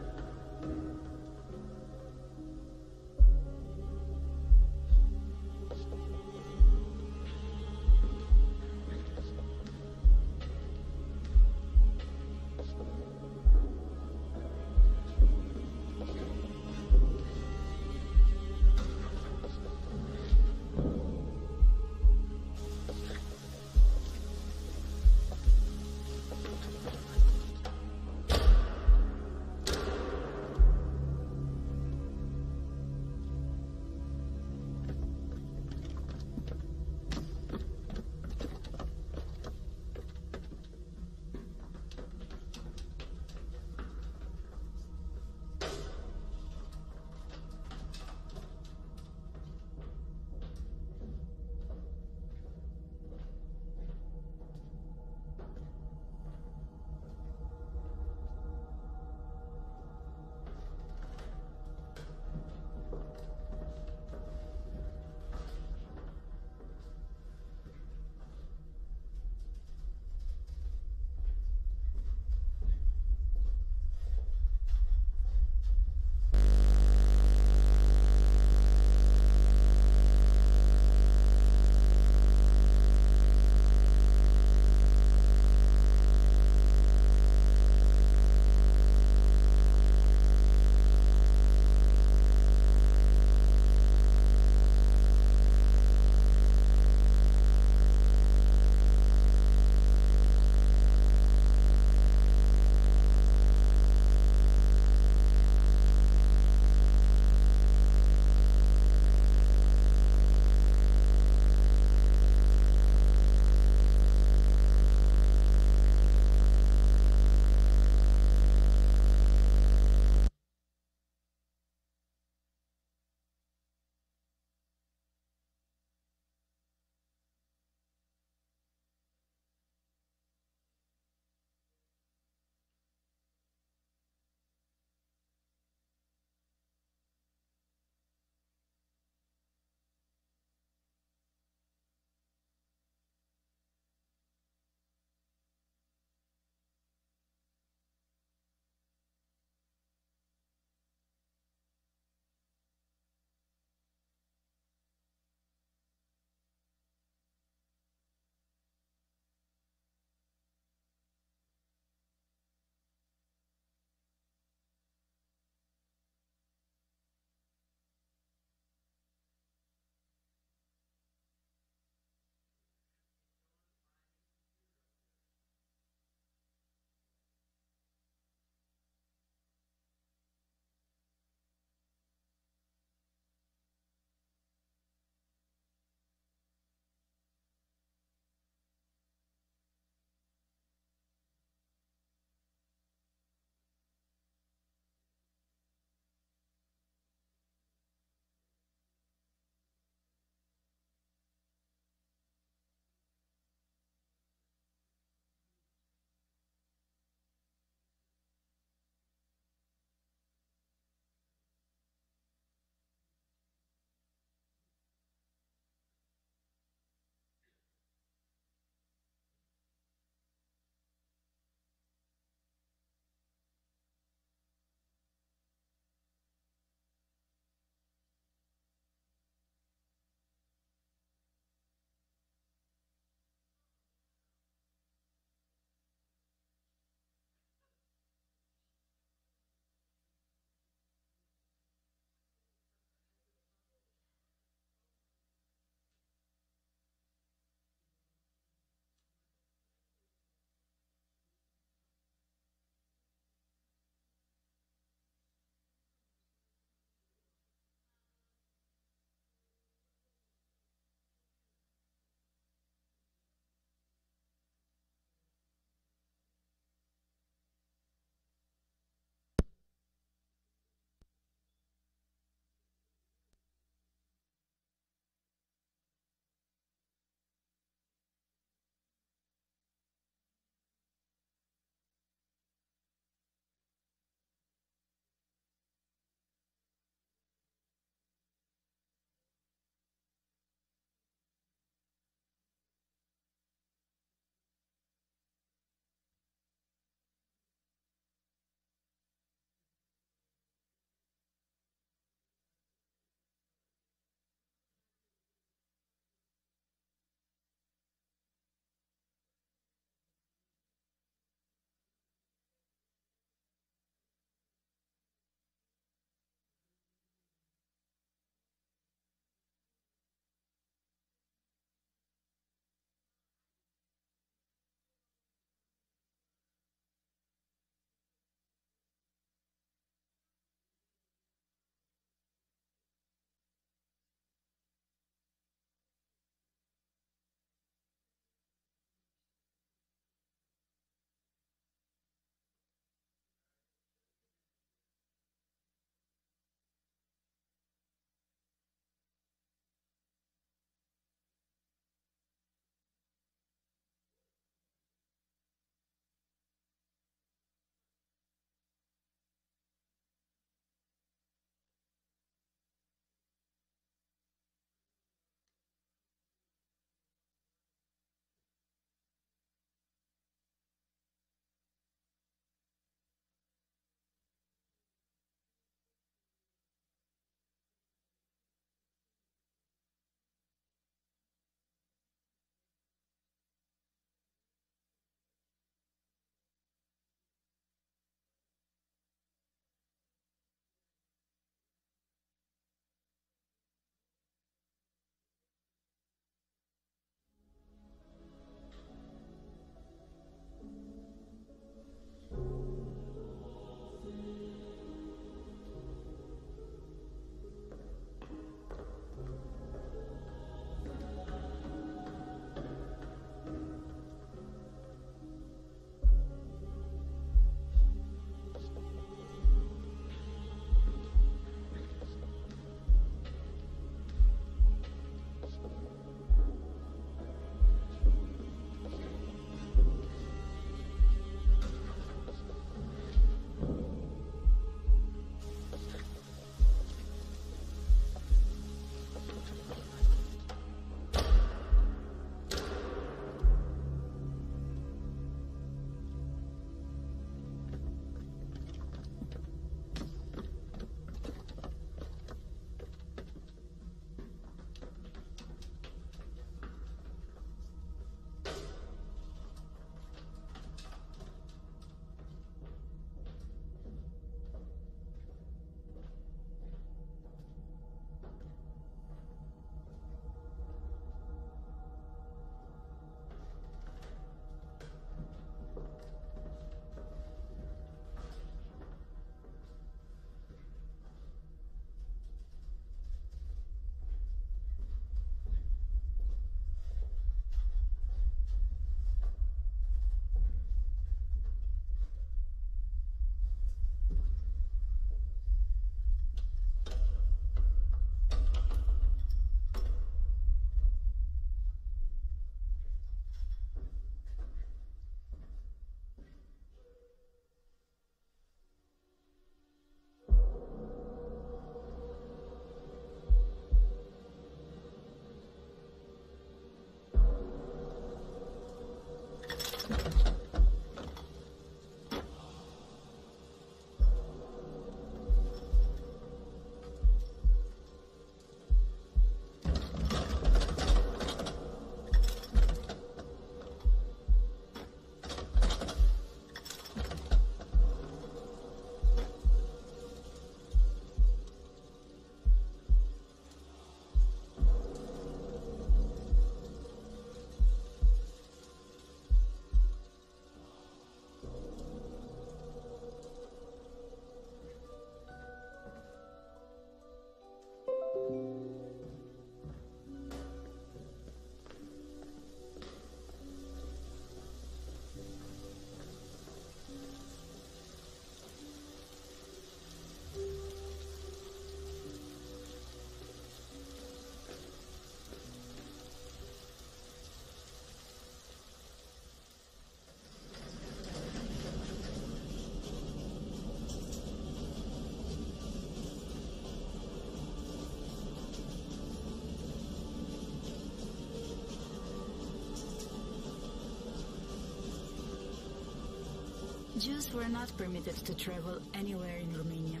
Jews were not permitted to travel anywhere in Romania,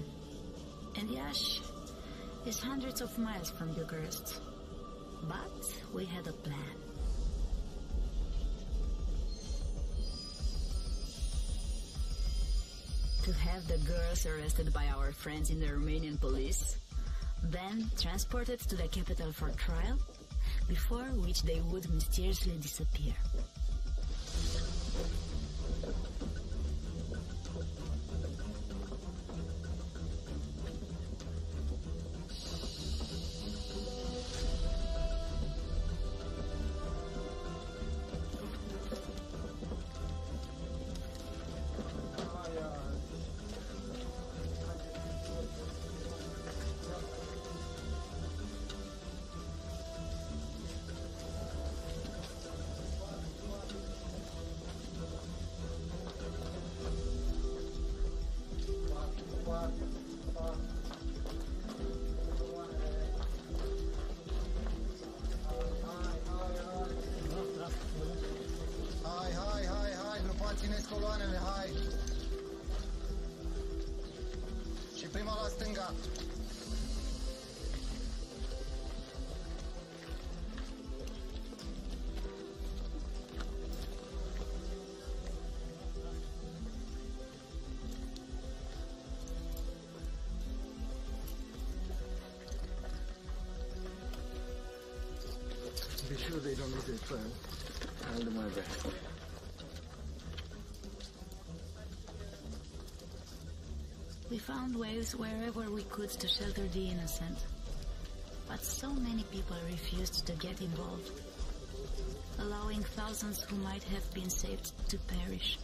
and Iași is hundreds of miles from Bucharest. But we had a plan. To have the girls arrested by our friends in the Romanian police, then transported to the capital for trial, before which they would mysteriously disappear. Be sure they don't miss their turn. I'll do my best. We found ways wherever we could to shelter the innocent. But so many people refused to get involved, allowing thousands who might have been saved to perish.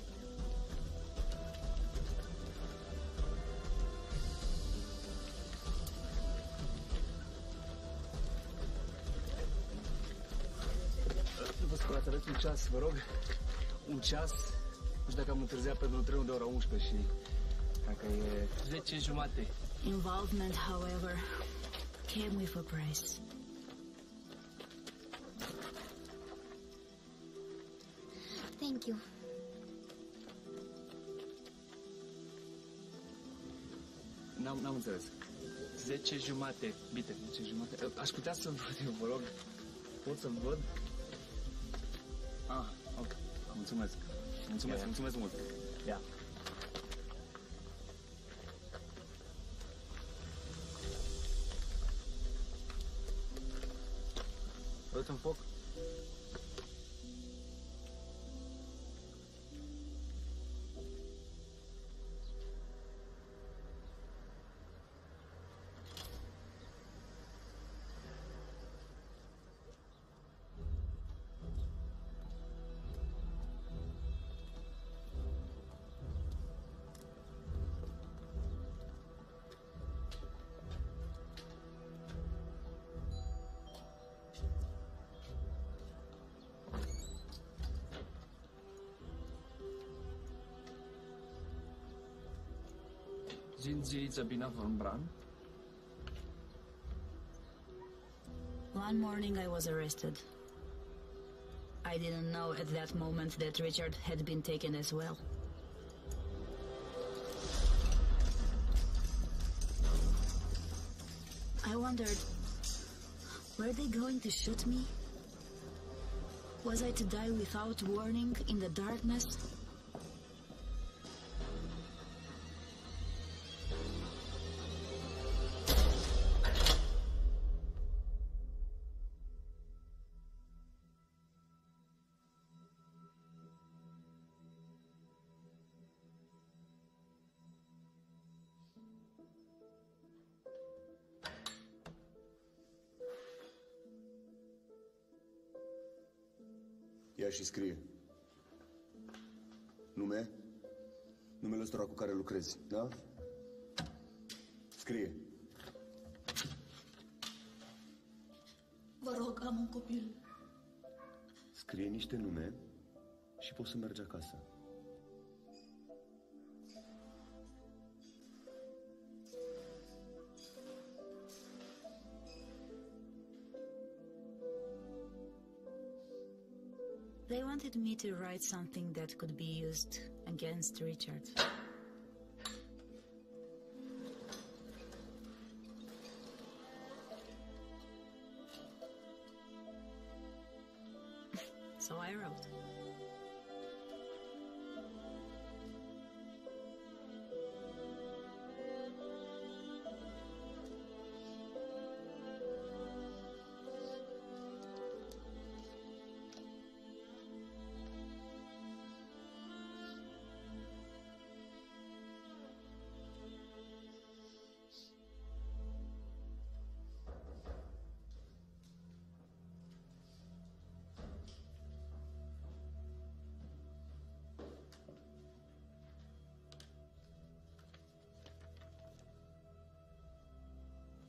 Un ceas, vă rog, un ceas, nu știu dacă am întârziat pentru trenul de ora unsprezece și dacă e zece jumate. Involvement, however, came with a price. Thank you. N-am, n-am înțeles. zece jumate, bine, zece jumate. Aș putea să-mi văd eu, vă rog, pot să-mi văd? Ah, ok. Mulțumesc. Mulțumesc, yeah. Mulțumesc mult. Yeah. Dă-te un foc. Sabina Wurmbrand. One morning I was arrested. I didn't know at that moment that Richard had been taken as well. I wondered, were they going to shoot me? Was I to die without warning in the darkness? Ia și scrie. Nume? Numele ăstora cu care lucrezi, da? Scrie. Vă rog, am un copil. Scrie niște nume și poți să mergi acasă. They wanted me to write something that could be used against Richard. So I wrote.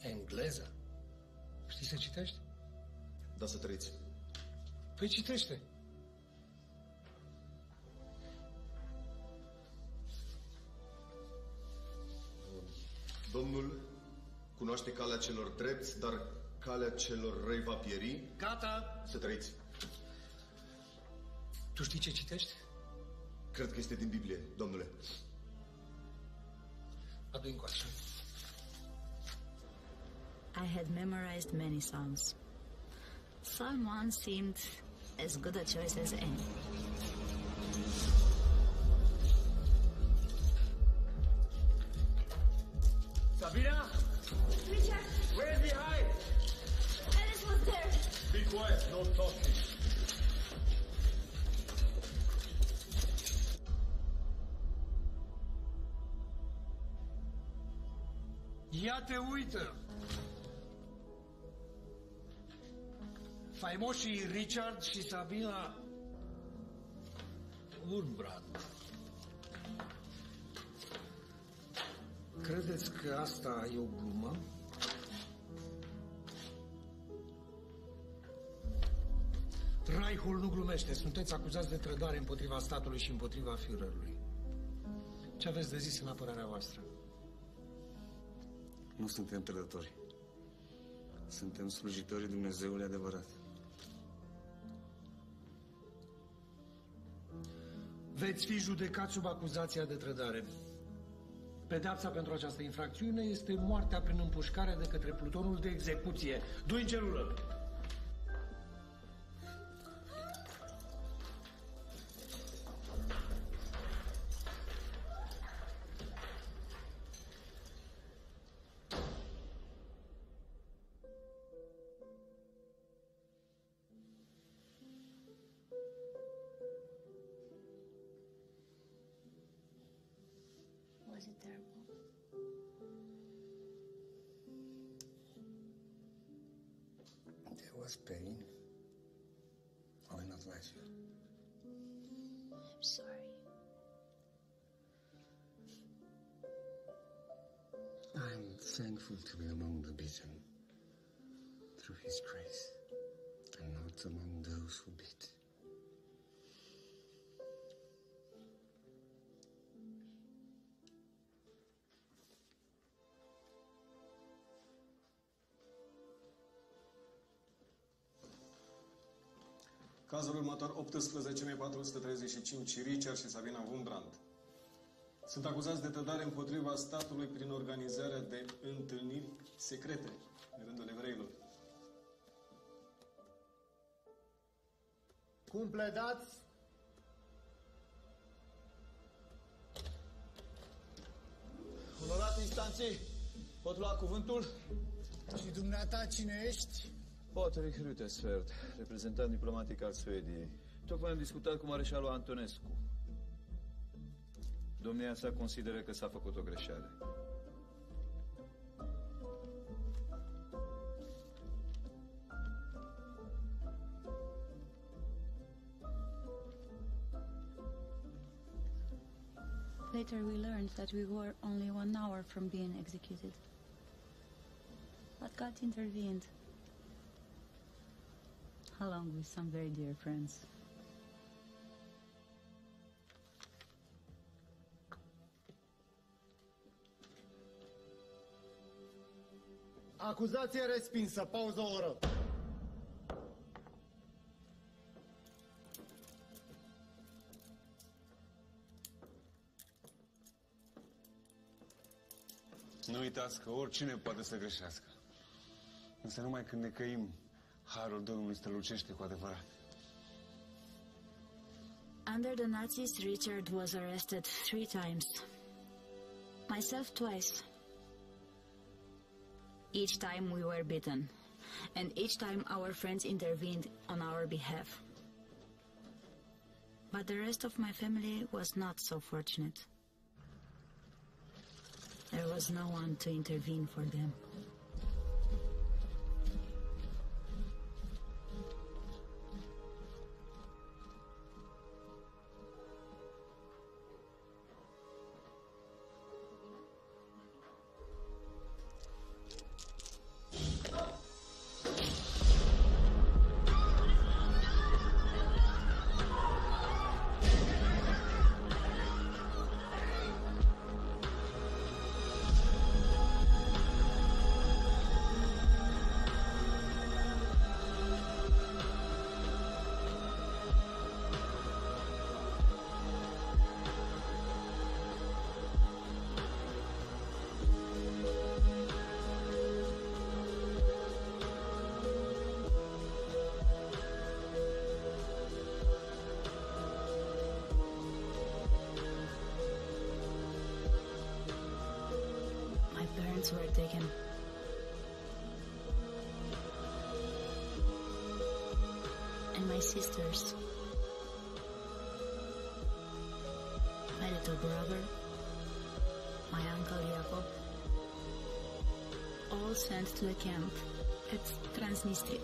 Engleza? Știi să citești? Da, să trăiți. Păi citește. Domnul cunoaște calea celor drepți, dar calea celor răi va pieri. Gata! Să trăiți. Tu știi ce citești? Cred că este din Biblie, domnule. Adu-i încoace. I had memorized many songs. Psalm one seemed as good a choice as any. Sabina? Richard? Where's Mihai? Alice was there. Be quiet, no talking. Ia te uită! Faimoșii Richard și Sabina Wurmbrand. Credeți că asta e o glumă? Reichul nu glumește. Sunteți acuzați de trădare împotriva statului și împotriva Führerului. Ce aveți de zis în apărarea voastră? Nu suntem trădători. Suntem slujitorii Dumnezeului adevărat. Veți fi judecați sub acuzația de trădare. Pedeapsa pentru această infracțiune este moartea prin împușcare de către plutonul de execuție. Du-i în celulă! To be among the beaten through his grace and not among those who beat. Cazul următor optsprezece mii patru sute treizeci și cinci, Richard și Sabina Wurmbrand. Sunt acuzați de trădare împotriva statului prin organizarea de întâlniri secrete în rândul evreilor. Cum pledați? Onorate instanței, pot lua cuvântul? Și dumneata cine ești? Potrie Rütesveld, reprezentant diplomatic al Suediei. Tocmai am discutat cu mareșalul Antonescu. Domnia sa consideră că s-a făcut o greșeală. Later we learned that we were only one hour from being executed. But God intervened. Along with some very dear friends. Acuzație respinsă. Pauză o oră. Nu uitați că oricine poate să greșească. Însă numai când ne căim, harul Domnului strălucește cu adevărat. Under the Nazis, Richard was arrested three times. Myself twice. Each time we were beaten. And each time our friends intervened on our behalf. But the rest of my family was not so fortunate. There was no one to intervene for them. Were taken. And my sisters. My little brother. My uncle Jacob. All sent to the camp at Transnistria.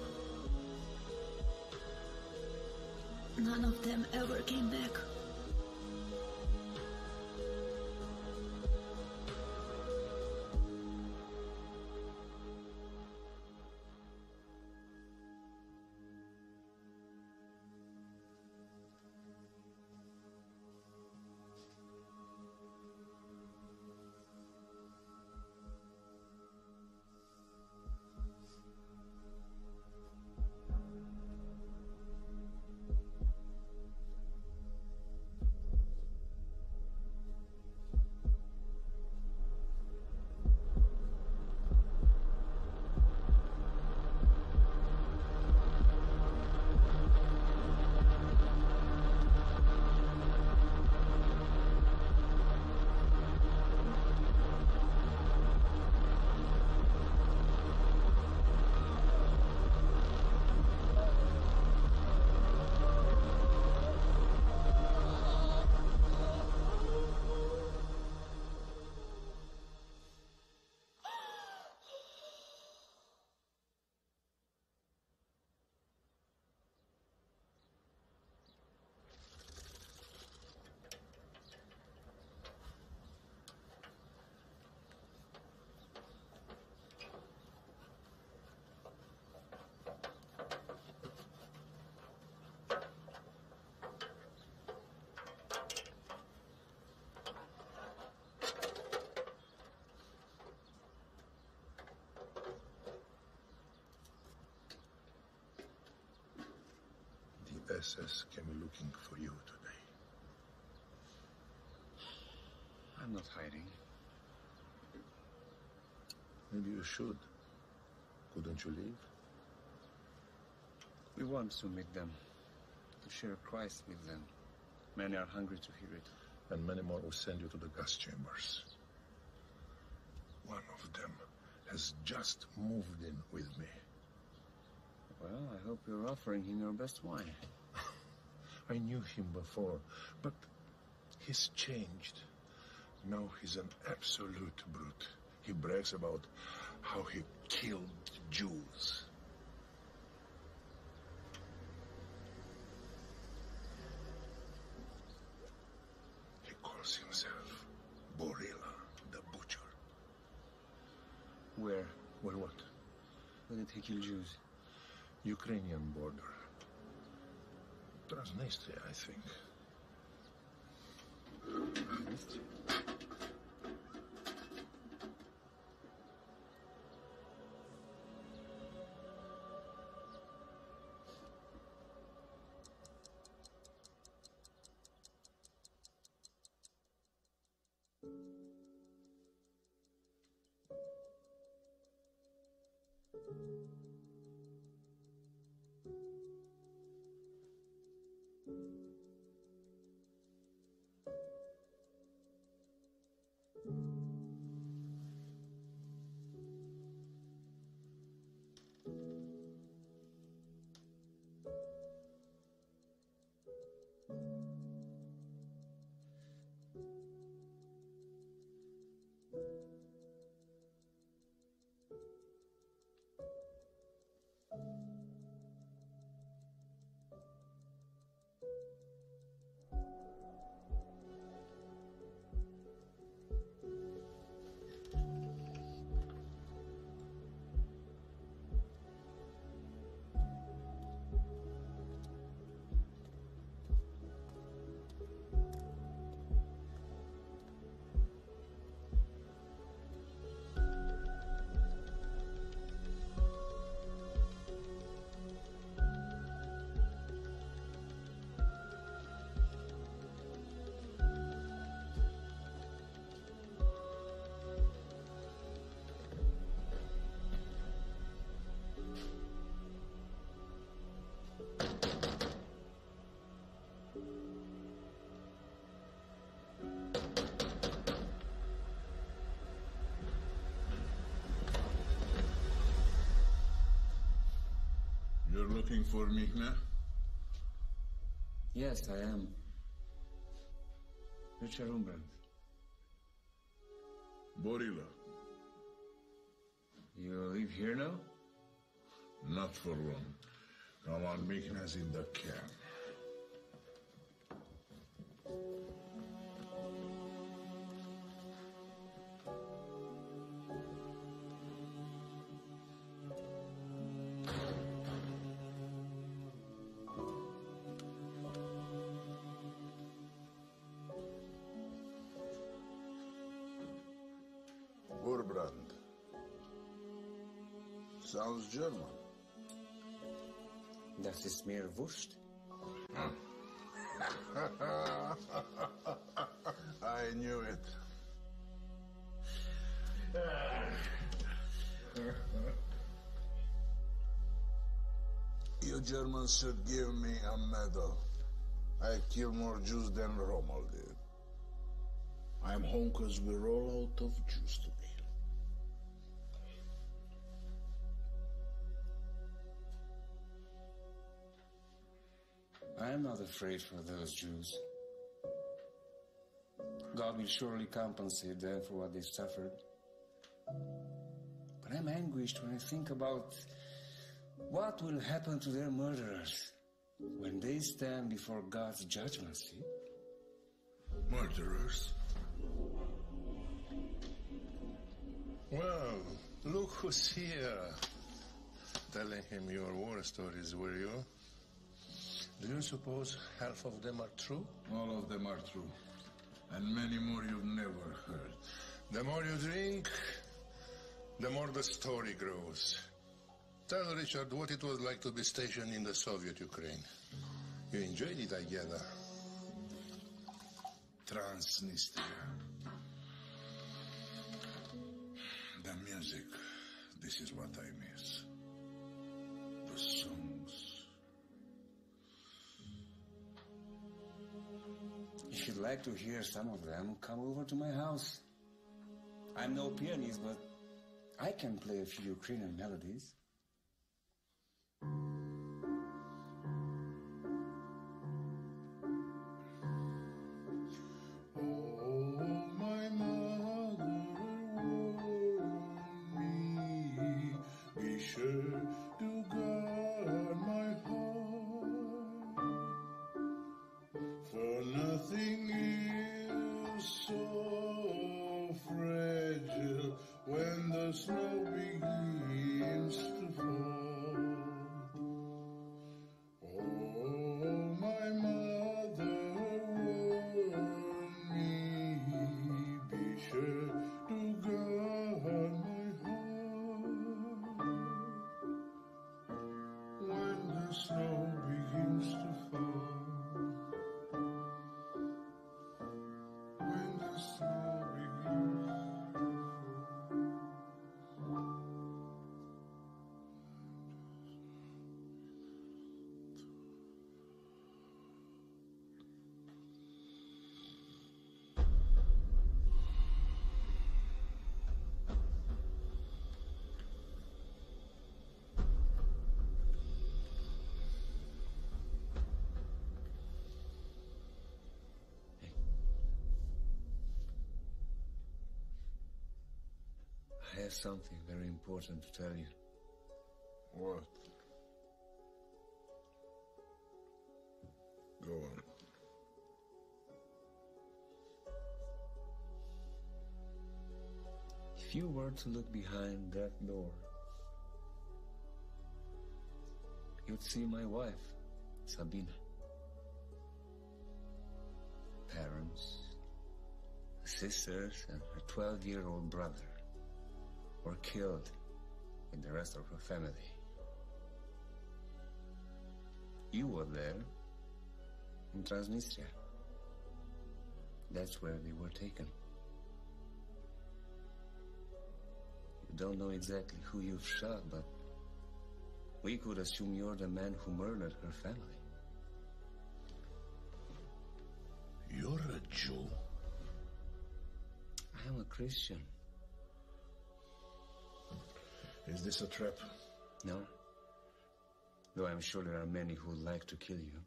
None of them ever came back. S S came looking for you today. I'm not hiding. Maybe you should. Couldn't you leave? We want to meet them, to share Christ with them. Many are hungry to hear it. And many more will send you to the gas chambers. One of them has just moved in with me. Well, I hope you're offering him your best wine. I knew him before, but he's changed. Now he's an absolute brute. He brags about how he killed Jews. He calls himself Borilla, the butcher. Where? Where what? Where did he kill Jews? Ukrainian border. Transnistria, I think. looking for Mihna? Yes, I am. Richard Wurmbrand. Borilla. You live here now? Not for long. Now Mihna's in the camp. Wurmbrand. Sounds German. Das ist mir wurscht. I knew it. You Germans should give me a medal. I kill more Jews than Rommel did. I'm home because we're all out of Jews today. I am not afraid for those Jews. God will surely compensate them for what they suffered. But I'm anguished when I think about what will happen to their murderers when they stand before God's judgment seat. Murderers? Well, look who's here. Telling him your war stories, were you? Do you suppose half of them are true? All of them are true. And many more you've never heard. The more you drink, the more the story grows. Tell Richard what it was like to be stationed in the Soviet Ukraine. You enjoyed it, I gather. Transnistria. The music, this is what I miss. The songs. If you'd like to hear some of them, come over to my house. I'm no pianist, but I can play a few Ukrainian melodies. I have something very important to tell you. What? Go on. If you were to look behind that door, you'd see my wife, Sabina. Parents, sisters, and her twelve-year-old brother were killed, and the rest of her family. You were there, in Transnistria. That's where they were taken. You don't know exactly who you've shot, but we could assume you're the man who murdered her family. You're a Jew. I am a Christian. Is this a trap? No. Though I'm sure there are many who would like to kill you.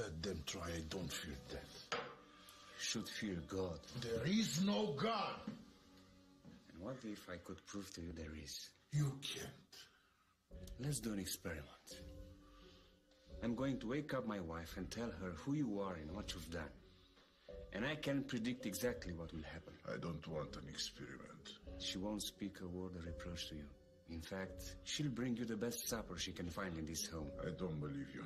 Let them try. I don't fear death. You should fear God. There is no God! And what if I could prove to you there is? You can't. Let's do an experiment. I'm going to wake up my wife and tell her who you are and what you've done. And I can predict exactly what will happen. I don't want an experiment. She won't speak a word of reproach to you. In fact, she'll bring you the best supper she can find in this home. I don't believe you.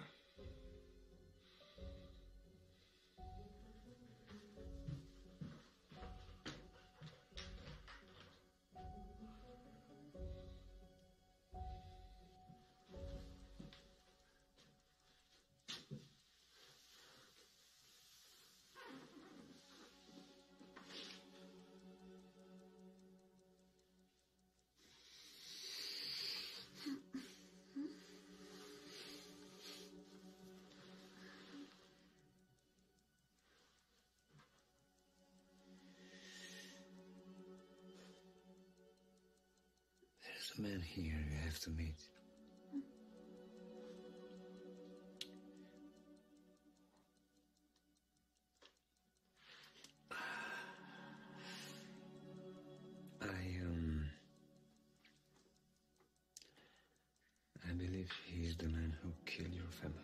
There's a man here you have to meet. I, um... I believe he is the man who killed your family.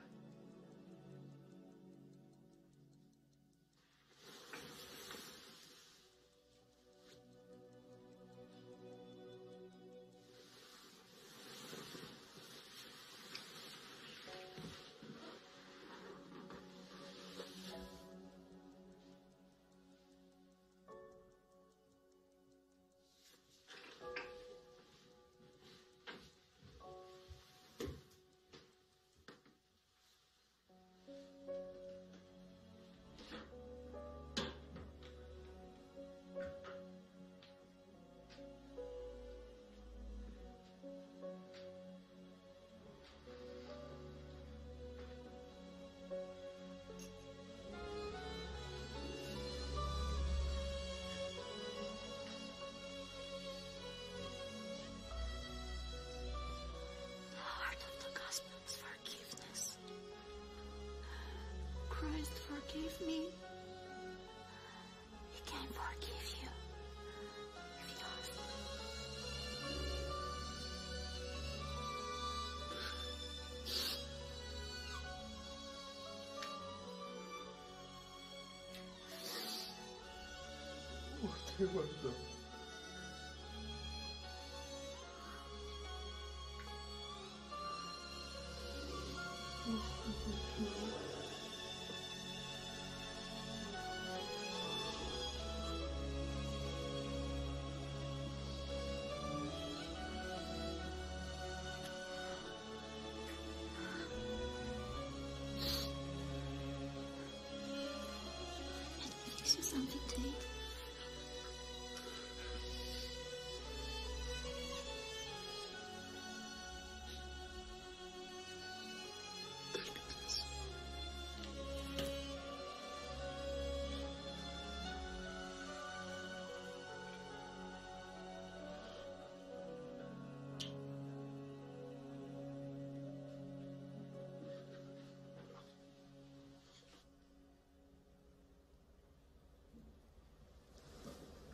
What have I done?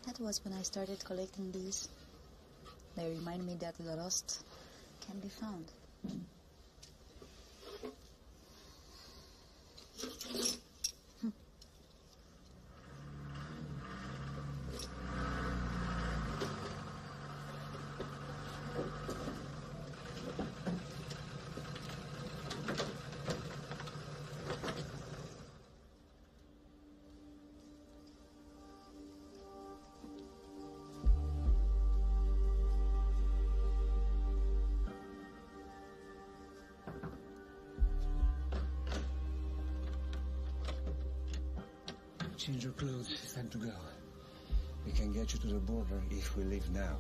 That was when I started collecting these. They remind me that the lost can be found. Change your clothes. It's time to go. We can get you to the border if we leave now.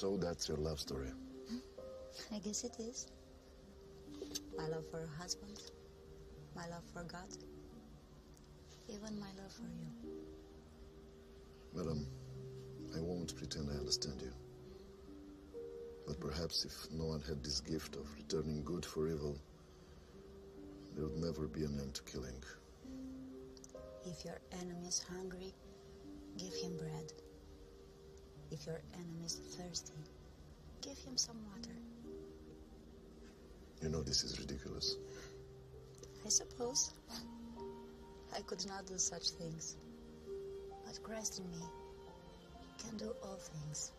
So that's your love story. I guess it is. My love for her husband, my love for God, even my love for you. Madam, I won't pretend I understand you. But perhaps if no one had this gift of returning good for evil, there would never be an end to killing. If your enemy is hungry, give him bread. If your enemy is thirsty, give him some water. You know this is ridiculous. I suppose. I could not do such things. But Christ in me can do all things.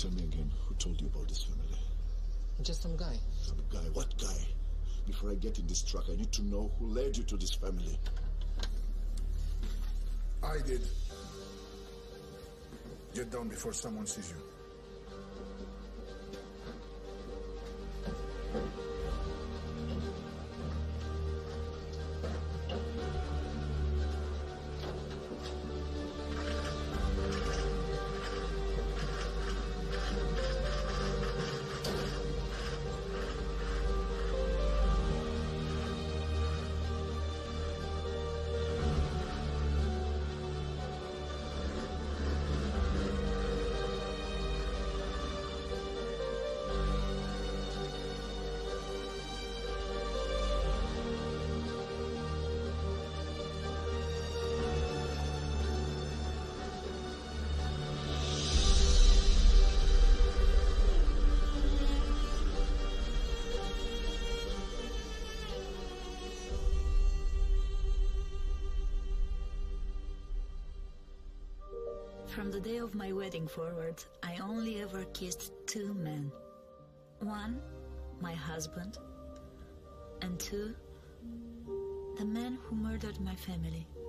Tell me again, who told you about this family? Just some guy. Some guy? What guy? Before I get in this truck, I need to know who led you to this family. I did. Get down before someone sees you. From the day of my wedding forward, I only ever kissed two men. One, my husband, and two, the man who murdered my family.